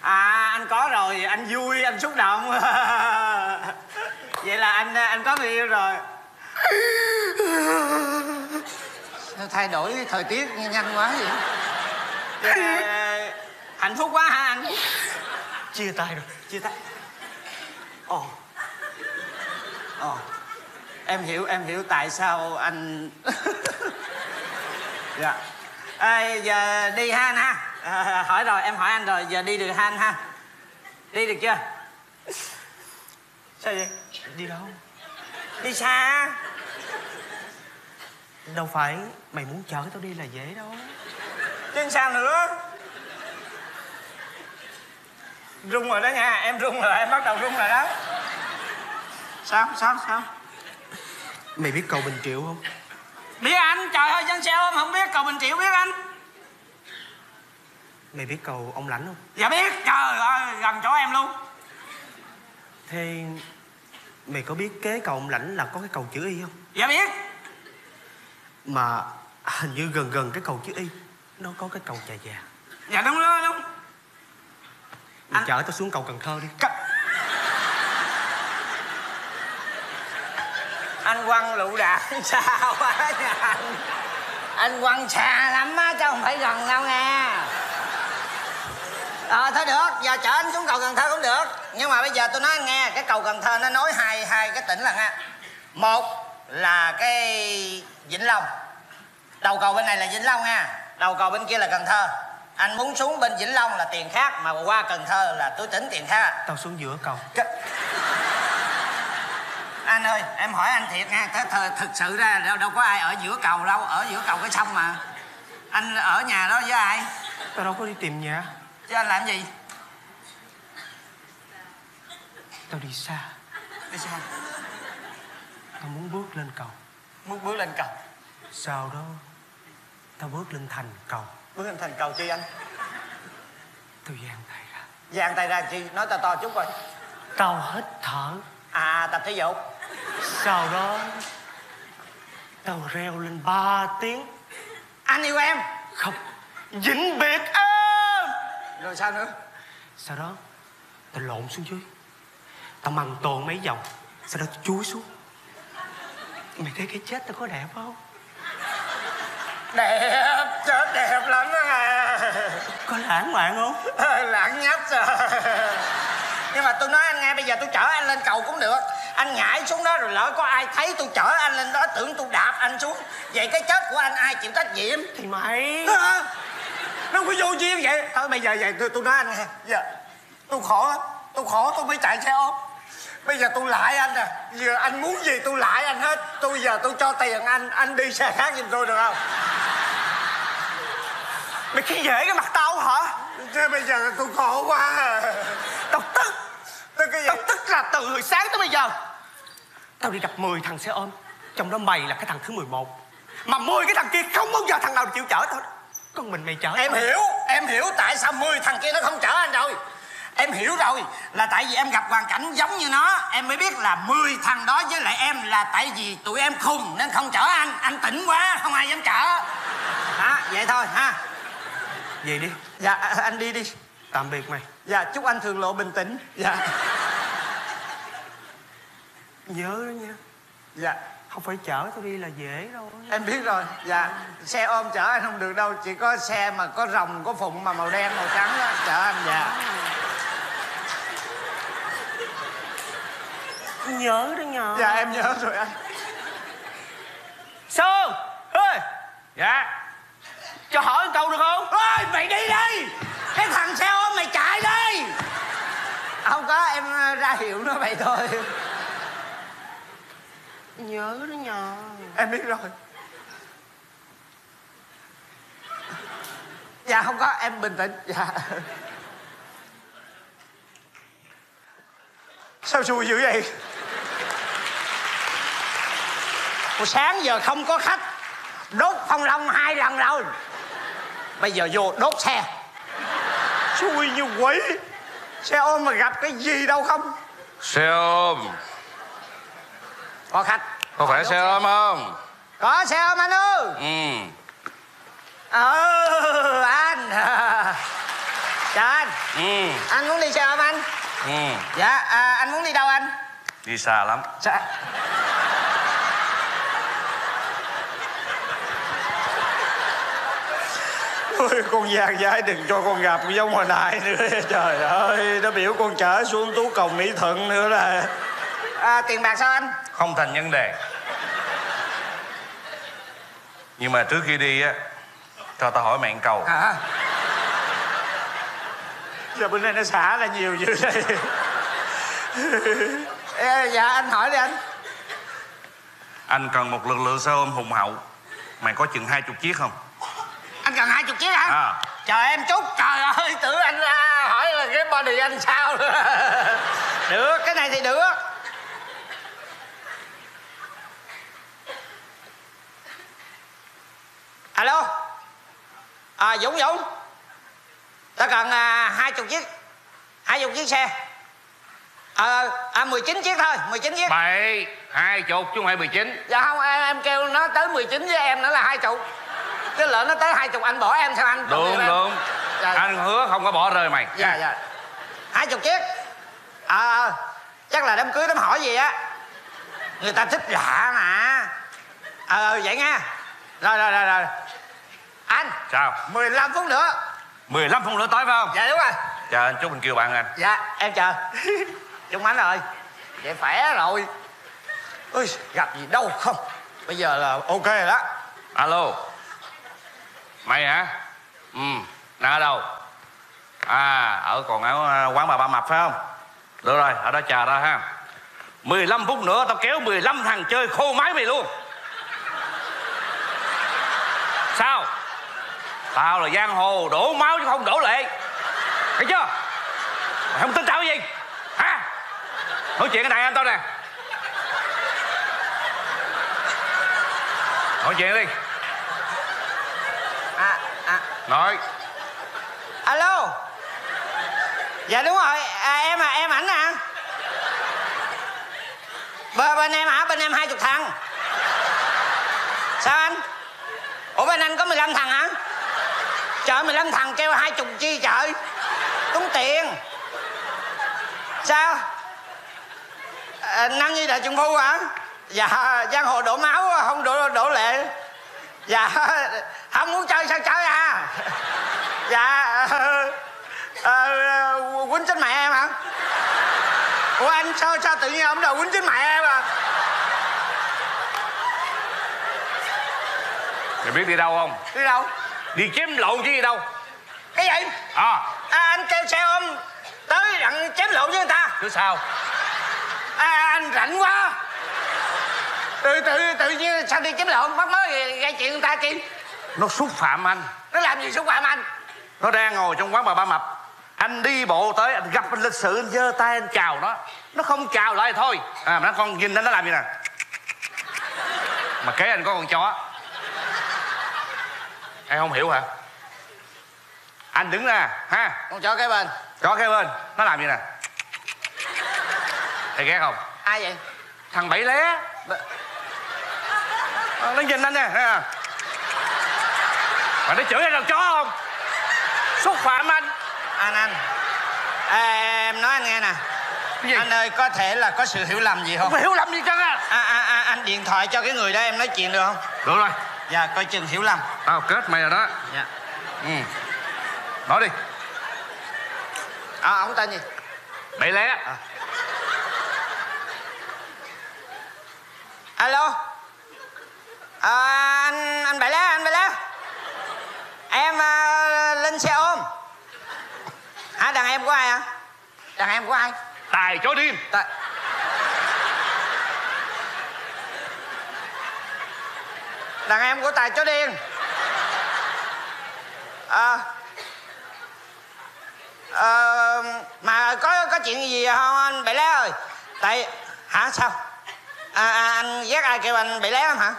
À, anh có rồi, anh vui, anh xúc động. Vậy là anh anh có người yêu rồi. Sao thay đổi thời tiết nhanh quá vậy? Vậy hạnh phúc quá hả anh? Chia tay rồi, chia tay. Ồ. Oh. Ồ. Oh. Em hiểu, em hiểu tại sao anh... Dạ. Ê, giờ đi ha anh ha. À, hỏi rồi, em hỏi anh rồi, giờ đi được ha anh ha? Đi được chưa? Sao vậy? Đi đâu? Đi xa. Đâu phải mày muốn chở tao đi là dễ đâu. Chứ sao nữa? Rung rồi đó nha, em rung rồi, em bắt đầu rung rồi đó. Sao, sao, sao? Mày biết cầu Bình Triệu không? Biết anh, trời ơi, dân xe ôm không biết, cầu Bình Triệu biết anh. Mày biết cầu Ông Lãnh không? Dạ biết, trời ơi, gần chỗ em luôn. Thế mày có biết kế cầu Ông Lãnh là có cái cầu chữ Y không? Dạ biết. Mà hình như gần gần cái cầu chữ Y nó có cái cầu Chà Già. Dạ đúng đó, đúng. Mày anh... chở tao xuống cầu Cần Thơ đi. C... Anh quăng lựu đạn xa quá nha anh. Anh quăng xa lắm á, chứ không phải gần đâu nghe. Ờ, à, thôi được, giờ chở anh xuống cầu Cần Thơ cũng được. Nhưng mà bây giờ tôi nói anh nghe, cái cầu Cần Thơ nó nối hai hai cái tỉnh là nghe. Một là cái Vĩnh Long. Đầu cầu bên này là Vĩnh Long nha. Đầu cầu bên kia là Cần Thơ. Anh muốn xuống bên Vĩnh Long là tiền khác, mà qua Cần Thơ là tôi tính tiền khác. Tao xuống giữa cầu. C... Anh ơi, em hỏi anh thiệt nha, thực sự ra đâu, đâu có ai ở giữa cầu đâu, ở giữa cầu cái sông mà. Anh ở nhà đó với ai? Tao đâu có đi tìm nhà. Chứ anh làm gì? Tao đi xa. Đi xa? Tao muốn bước lên cầu. Muốn bước lên cầu? Sau đó tao bước lên thành cầu. Bước lên thành cầu chi anh? Tao giang tay ra. Giang tay ra chi? Nói tao to chút coi. Tao hít thở. À, tập thể dục. Sau đó tao reo lên ba tiếng. Anh yêu em. Không, vĩnh biệt em. Rồi sao nữa? Sau đó tao lộn xuống dưới. Tao mằn tồn mấy vòng. Sau đó tao chúi xuống. Mày thấy cái chết tao có đẹp không? Đẹp, chết đẹp lắm à. Có lãng mạn không? Lãng nhách à. Nhưng mà tôi nói anh nghe, bây giờ tôi chở anh lên cầu cũng được. Anh nhảy xuống đó rồi lỡ có ai thấy tôi chở anh lên đó tưởng tôi đạp anh xuống. Vậy cái chết của anh ai chịu trách nhiệm? Thì mày. À, nó có vô duyên vậy. Thôi bây giờ vậy tôi, tôi nói anh nghe. Giờ tôi khổ lắm. Tôi khổ tôi mới chạy xe ôm. Bây giờ tôi lại anh nè. Giờ anh muốn gì tôi lại anh hết. Tôi giờ tôi cho tiền anh. Anh đi xe khác giùm tôi được không? Mày khi dễ cái mặt tao hả? Chứ bây giờ tôi khổ quá à. Tao tức. Tức cái gì? Tao tức là từ hồi sáng tới bây giờ tao đi gặp mười thằng xe ôm. Trong đó mày là cái thằng thứ mười một. Mà mười cái thằng kia không bao giờ thằng nào chịu chở tao. Con mình mày chở. Em tao. hiểu. Em hiểu tại sao mười thằng kia nó không chở anh rồi. Em hiểu rồi. Là tại vì em gặp hoàn cảnh giống như nó. Em mới biết là mười thằng đó với lại em là tại vì tụi em khùng nên không chở anh. Anh tỉnh quá, không ai dám chở. Hả? Vậy thôi ha. Về đi. Dạ, anh đi đi. Tạm biệt mày. Dạ, chúc anh Thường Lộ bình tĩnh. Dạ. Nhớ đó nha. Dạ. Không phải chở tao đi là dễ đâu. Em biết rồi. Dạ. Xe ôm chở anh không được đâu. Chỉ có xe mà có rồng, có phụng mà màu đen, màu trắng đó. Chở anh. Dạ. Nhớ đó nha. Dạ, em nhớ rồi anh. Sơn ơi. Dạ. Cho hỏi câu được không? Ôi, mày đi đi. Cái thằng xe ôm mày chạy đi. Không có, em ra hiệu nó vậy thôi. Nhớ đó nhờ. Em biết rồi. Dạ không có, em bình tĩnh. Dạ. Sao xui dữ vậy? Hồi sáng giờ không có khách. Đốt phong long hai lần rồi. Bây giờ vô đốt xe. Xui như quỷ. Xe ôm mà gặp cái gì đâu không? Xe ôm. Có khách. Có phải xe ôm không? Có xe ôm anh ơi. Ừ. Ừ anh. Chào anh. Ừ. Anh muốn đi xe ôm anh? Ừ. Dạ à, anh muốn đi đâu anh? Đi xa lắm. Xa. Ôi, con gian dái đừng cho con gặp giống hồi nãy nữa. Trời ơi, nó biểu con chở xuống Tú Cồng Mỹ Thuận nữa là à, tiền bạc sao anh? Không thành vấn đề. Nhưng mà trước khi đi á, cho tao hỏi mẹn cầu. Hả? Giờ bữa nay nó xả ra nhiều dữ vậy. Ê, dạ anh hỏi đi anh. Anh cần một lực lượng xe ôm hùng hậu. Mày có chừng hai chục chiếc không? Anh cần hai chục chiếc hả? À. Trời em chút, trời ơi, tưởng anh à, hỏi là cái body anh sao. Được, cái này thì được. Alo. À, Dũng Dũng. Ta cần à, hai chục chiếc. Hai chục chiếc xe. Ờ, à, mười chín chiếc thôi, mười chín chiếc. Bậy, hai chục chứ không phải mười chín. Dạ không, em, em kêu nó tới mười chín với em nữa là hai chục. Cái lỡ nó tới hai chục anh bỏ em sao anh? Đúng, đúng. Dạ. Anh hứa không có bỏ rơi mày. Dạ, dạ. Hai chục chiếc. Ờ, à, chắc là đám cưới đám hỏi gì á. Người ta thích lạ mà. Ờ, à, vậy nha. Rồi, rồi, rồi, rồi. Anh. Sao? mười lăm phút nữa. mười lăm phút nữa tới phải không? Dạ đúng rồi. Chờ anh chút mình kêu bạn anh. Dạ, em chờ. Trung Ánh ơi, vậy khỏe rồi. Ui, gặp gì đâu không? Bây giờ là ok rồi đó. Alo. Mày hả? Ừ, nào ở đâu? À, ở còn ở quán bà Ba Mập phải không? Được rồi, ở đó chờ ra ha. mười lăm phút nữa tao kéo mười lăm thằng chơi khô máy mày luôn. Sao? Tao là giang hồ đổ máu chứ không đổ lệ. Thấy chưa? Mày không tin tao cái gì? Hả? Nói chuyện cái này anh tao nè. Nói chuyện đi. À, à. Nói. Alo. Dạ đúng rồi, à, em à, em ảnh à. Bên em hả? Bên em hai chục thằng. Sao anh? Ủa bên anh có mười lăm thằng hả? Trời mười lăm thằng kêu hai chục chi trời. Tốn tiền. Sao? À, Nam Nhi Đại Trùng Phu hả? Dạ, giang hồ đổ máu không đổ, đổ lệ. Dạ, không muốn chơi sao chơi à? Dạ, quýnh chết mẹ em hả? Ủa anh sao sao tự nhiên ông đòi quýnh chết mẹ em à? Mày biết đi đâu không? Đi đâu? Đi chém lộn chứ đi đâu. Cái gì? À, à anh kêu xe ôm tới đặng chém lộn với người ta. Chứ sao? À, anh rảnh quá. Tự tự tự nhiên sao đi chém lộn mắc mới gây chuyện người ta kia. Nó xúc phạm anh. Nó làm gì xúc phạm anh? Nó đang ngồi trong quán bà Ba Mập. Anh đi bộ tới, anh gặp anh lịch sự, anh giơ tay anh chào nó. Nó không chào lại thôi. À mà nó con nhìn nó làm gì nè. Mà kế anh có con chó. Em không hiểu hả? Anh đứng ra ha. Con chó kế bên. Chó kế bên nó làm gì nè. Thầy ghét không? Ai vậy? Thằng Bảy Lé. Nó nhìn anh nè. Mà nó chửi anh là chó không? Xúc phạm anh. Anh anh à, em nói anh nghe nè. Gì? Anh ơi có thể là có sự hiểu lầm gì không? Không hiểu lầm gì chăng à? À, à, à anh điện thoại cho cái người đó em nói chuyện được không? Được rồi. Dạ coi chừng hiểu lầm. Tao kết mày rồi đó. Dạ. Ừ. Nói đi. À ông tên gì? Bảy Lé à. Alo. À, anh anh Bảy Lé, anh Bảy Lé. Em à, lên xe ôm. Hả à, đàn em của ai hả? À? Đàn em của ai? Tài chó điên. Tài... Đàn em của Tài chó điên. À, à, mà có có chuyện gì không anh Bảy Lé ơi? Tại hả sao? À, à, anh ghét ai kêu anh Bảy Lé không hả?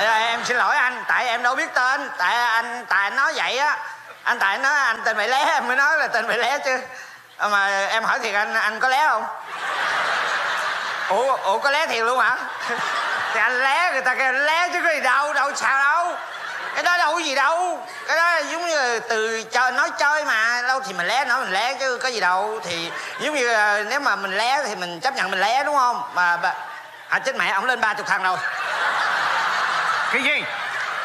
À, em xin lỗi anh, tại em đâu biết tên. Tại anh Tài nói vậy á. Anh Tài nói anh tên Bảy Lé, em mới nói là tên Bảy Lé chứ. Mà em hỏi thiệt anh, anh có lé không? Ủa, ủa có lé thiệt luôn hả? Thì anh lé, người ta kêu anh lé chứ có gì đâu, đâu sao đâu. Cái đó đâu có gì đâu. Cái đó giống như là từ chơi, nói chơi mà. Đâu thì mình lé, nói mình lé chứ có gì đâu. Thì giống như nếu mà mình lé thì mình chấp nhận mình lé đúng không? Mà... mà... À chết mẹ, ổng lên ba chục thằng rồi. Cái gì?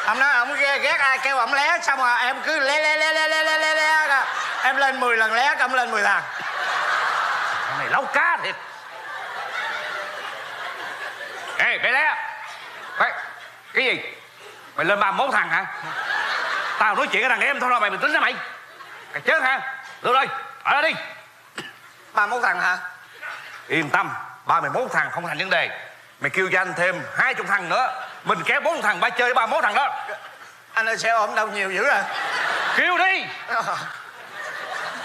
Ông nói ổng ghét, ghét ai kêu ổng lé xong rồi em cứ lé lé lé lé lé lé lé lé. Em lên mười lần lé, ổng lên mười thằng. Thằng này lâu cá thiệt. Ê, mày lé. Mày... Cái gì? Mày lên ba mươi mốt thằng hả? Tao nói chuyện với thằng em thôi rồi mày mình tính ra mày. Cái chết hả? Được rồi, ở đó đi. ba mươi mốt thằng hả? Yên tâm, ba mươi mốt thằng không thành vấn đề. Mày kêu cho anh thêm hai mươi thằng nữa, mình kéo bốn thằng ba chơi với ba mươi mốt thằng đó. Anh ơi, xe ôm đâu nhiều dữ rồi. Kêu đi.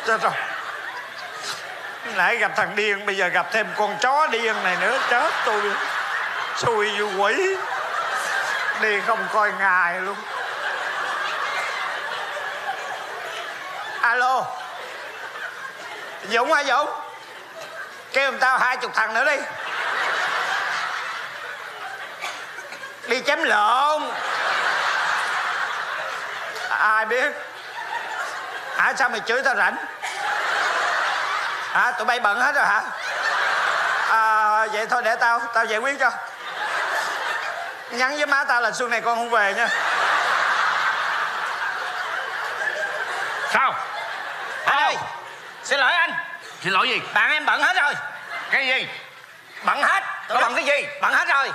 Chết rồi. Nãy gặp thằng điên, bây giờ gặp thêm con chó điên này nữa. Chết tôi. Xui vô quỷ. Đi không coi ngày luôn. Alo Dũng hả? Dũng kêu người tao hai chục thằng nữa đi. Đi chém lộn ai biết hả? Sao mày chửi tao rảnh hả? Tụi bay bận hết rồi hả? À, vậy thôi để tao tao giải quyết cho. Nhắn với má tao là xuân này con không về nha. Sao? Anh ơi, xin lỗi anh. Xin lỗi gì? Bạn em bận hết rồi. Cái gì? Bận hết. Tụi bận cái gì? Bận hết rồi.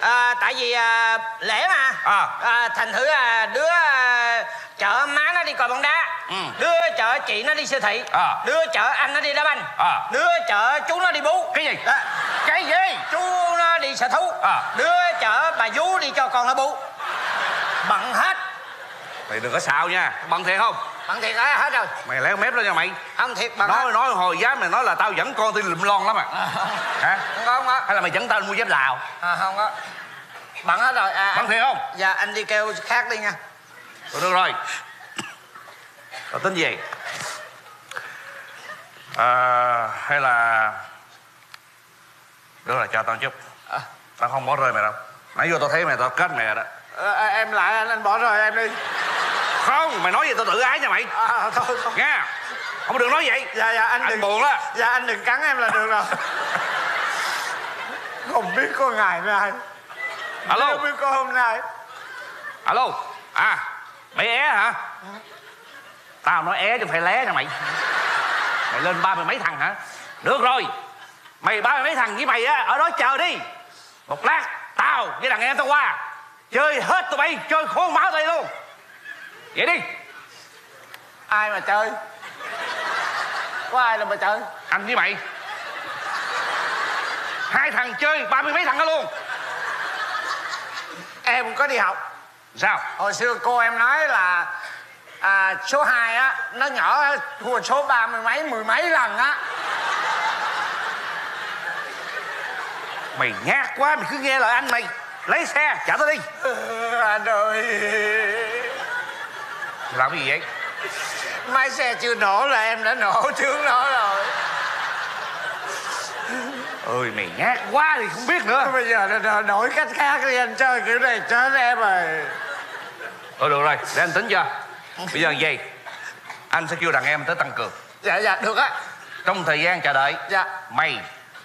À, tại vì à, lễ mà à. À, thành thử à, đứa à, chở má nó đi coi bóng đá. Ừ. Đưa chở chị nó đi siêu thị à. Đưa chở anh nó đi đá banh à. Đưa chở chú nó đi bú. Cái gì? À. Cái gì? Chú nó đi sở thú à. Đưa chở bà vú đi cho con nó bú. Bận hết. Mày đừng có xạo nha. Bận thiệt không? Bận thiệt á, hết rồi. Mày lé mép lên nha mày. Không thiệt bận. Nói hết. Nói hồi giá mày nói là tao dẫn con thì lụm lon lắm à. À không. Hả? Không có, không có. Hay là mày dẫn tao mua dép Lào? À không có. Bận hết rồi à. Bận anh... thiệt không? Dạ anh đi kêu khác đi nha. Rồi được rồi. Tao tính gì? À, hay là... Được rồi, cho tao chút à. Tao không bỏ rơi mày đâu. Nãy vô tao thấy mày, tao kết mày đó à. Em lại anh, anh bỏ rơi em đi. Không, mày nói vậy tao tự ái nha mày à. Thôi, thôi nghe. Không được nói vậy. Dạ, dạ, anh, anh đừng... buồn đó. Dạ, anh đừng cắn em là được rồi. Không biết có ngày nay. Alo. Không biết có hôm nay. Alo. À, mày é hả? Tao nói é chứ phải lé nha mày. Mày lên ba mươi mấy thằng hả? Được rồi. Mày ba mươi mấy thằng với mày á, ở đó chờ đi. Một lát, tao với thằng em tao qua. Chơi hết tụi bay, chơi khô máu tụi bay luôn. Vậy đi. Ai mà chơi? Có ai làm mà chơi? Anh với mày. Hai thằng chơi ba mươi mấy thằng đó luôn. Em có đi học. Sao? Hồi xưa cô em nói là à, số hai á, nó nhỏ hơn số ba mươi mấy, mười mấy lần á. Mày nhát quá, mày cứ nghe lời anh mày. Lấy xe, chở tao đi. Ừ, anh ơi. Mày làm cái gì vậy? Máy xe chưa nổ là em đã nổ trước nó rồi. Ôi mày nhát quá thì không biết nữa. Bây giờ đổi cách khác đi, anh chơi kiểu này chết em rồi. Thôi được rồi, để anh tính cho. Bây giờ vậy, anh sẽ kêu đàn em tới tăng cường. Dạ dạ, được á. Trong thời gian chờ đợi, dạ, mày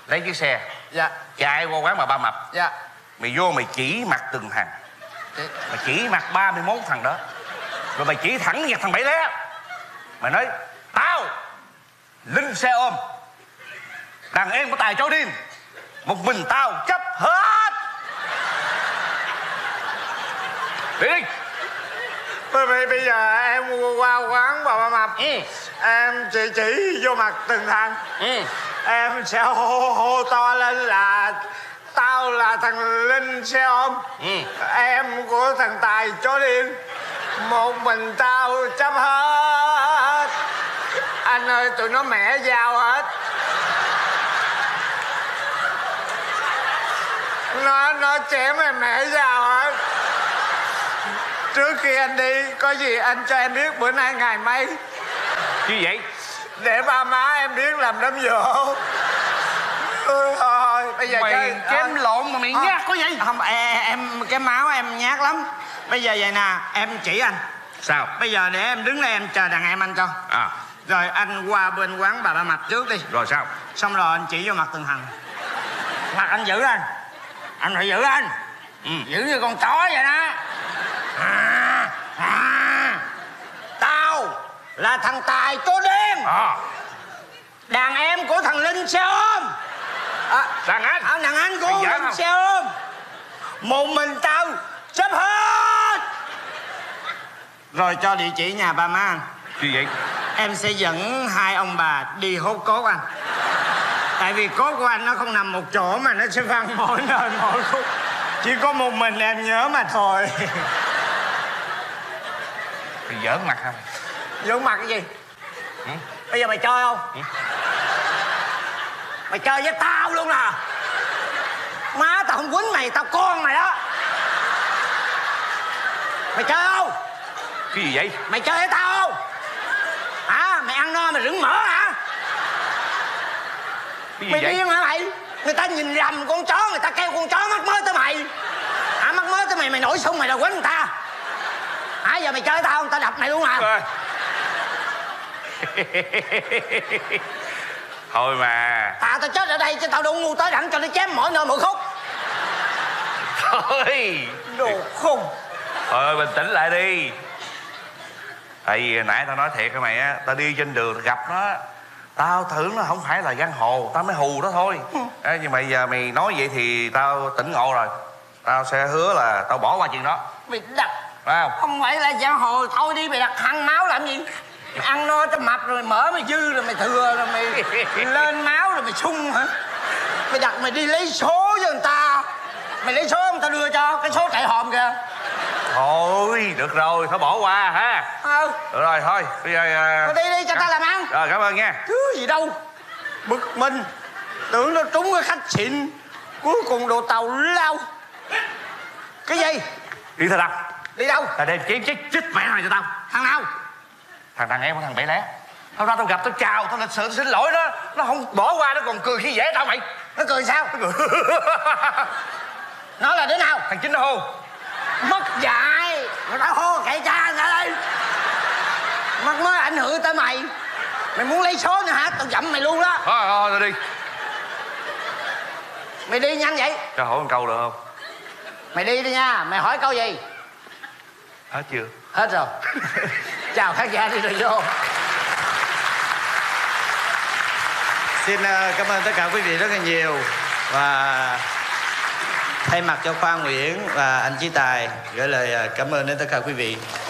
lấy chiếc xe, dạ, chạy qua quán bà Ba Mập. Dạ. Mày vô mày chỉ mặt từng thằng. Chị... Mày chỉ mặt ba mươi mốt thằng đó. Rồi mày chỉ thẳng nhặt thằng Bảy Lé. Mày nói, tao Linh xe ôm, đàn em của Tài cháu điên, một mình tao chấp hết. Đi đi. Bây giờ em qua quán bà Ba Mập, ừ, em chỉ chỉ vô mặt từng thằng, ừ, em sẽ hô hô to lên là tao là thằng Linh xe ôm, ừ, em của thằng Tài chó điên, một mình tao chấp hết. Anh ơi, tụi nó mẻ dao hết. Nó, nó chém em mẻ dao hết. Trước khi anh đi, có gì anh cho em biết bữa nay ngày mấy. Như vậy, để ba má em biết làm đám dỗ. Thôi bây giờ mày chơi... kém à... lộn mà mày à... nhát có gì không? Em, em cái máu em nhát lắm. Bây giờ vậy nè, em chỉ anh. Sao? Bây giờ để em đứng lên em chờ đàn em anh cho. À. Rồi anh qua bên quán bà Ba Mạch trước đi. Rồi sao? Xong rồi anh chỉ vô mặt từng Hằng. Mặt anh giữ anh. Anh phải giữ anh. Ừ. Giữ như con chó vậy đó. À, à. Tao là thằng Tài tối đêm. À. Đàn em của thằng Linh xe ôm. À, đàn anh. À, đàn anh của thằng Linh không? Xe ôm. Một mình tao sắp hết. Rồi cho địa chỉ nhà ba má anh. Gì vậy? Em sẽ dẫn hai ông bà đi hốt cốt anh. Tại vì cốt của anh nó không nằm một chỗ mà nó sẽ văng mỗi nơi mỗi khúc. Chỉ có một mình em nhớ mà thôi. Mày giỡn mặt hả? Giỡn mặt cái gì? Ừ? Bây giờ mày chơi không? Ừ? Mày chơi với tao luôn nè. Má tao không quýnh mày, tao con mày đó. Mày chơi không? Cái gì vậy? Mày chơi với tao không? Hả? Mày ăn no mày rửng mỡ hả? Cái gì mày vậy? Điên hả mày? Người ta nhìn lầm con chó, người ta kêu con chó mắc mới tới mày. Hả? Mắc mới tới mày, mày nổi sung mày đòi quánh người ta. Hả? Giờ mày chơi với tao không? Tao đập mày luôn à. Thôi mà. Tao tao chết ở đây chứ tao đâu ngu tới đẳng cho nó chém mỗi nơi mỗi khúc. Thôi. Đồ khùng. Thôi bình tĩnh lại đi. Tại vì nãy tao nói thiệt với mày á, tao đi trên đường gặp nó, tao tưởng nó không phải là giang hồ, tao mới hù đó thôi. Ừ. À, nhưng mà giờ mày nói vậy thì tao tỉnh ngộ rồi. Tao sẽ hứa là tao bỏ qua chuyện đó. Mày đặt phải không? Không phải là giang hồ, thôi đi mày đặt hăng máu làm gì? Mày ăn no tao mập rồi, mày mỡ mày dư rồi, mày thừa rồi, mày, mày lên máu rồi mày sung hả? Mày đặt mày đi lấy số cho người ta. Mày lấy số không tao đưa cho, cái số chạy hòm kìa. Thôi, được rồi, thôi bỏ qua ha. Ừ. Được rồi, thôi bây giờ... Thôi đi đi, cho ta làm ăn. Rồi, cảm ơn nha. Chứ gì đâu. Bực mình. Tưởng nó trúng cái khách xịn. Cuối cùng đồ tàu lao. Cái gì? Đi thôi đâu. Đi đâu? Là đem chém chết chích mẹ này cho tao. Thằng nào? Thằng đàn em của thằng Bảy Lé. Hôm nay tao gặp tao chào, tao lịch sự xin lỗi đó. Nó không bỏ qua, nó còn cười khi dễ tao mày. Nó cười sao? Nó cười. Nó là đứa nào? Thằng Chính nó hô. Mất dạy. Mày đã hô kệ cha ra đi. Mắc mới ảnh hưởng tới mày. Mày muốn lấy số nữa hả? Tao dậm mày luôn đó. Thôi thôi thôi đi. Mày đi nhanh vậy. Cho hỏi một câu được không? Mày đi đi nha. Mày hỏi câu gì? Hết chưa? Hết rồi. Chào khán giả đi rồi vô. Xin cảm ơn tất cả quý vị rất là nhiều. Và... thay mặt cho Khoa Nguyễn và anh Chí Tài gửi lời cảm ơn đến tất cả quý vị.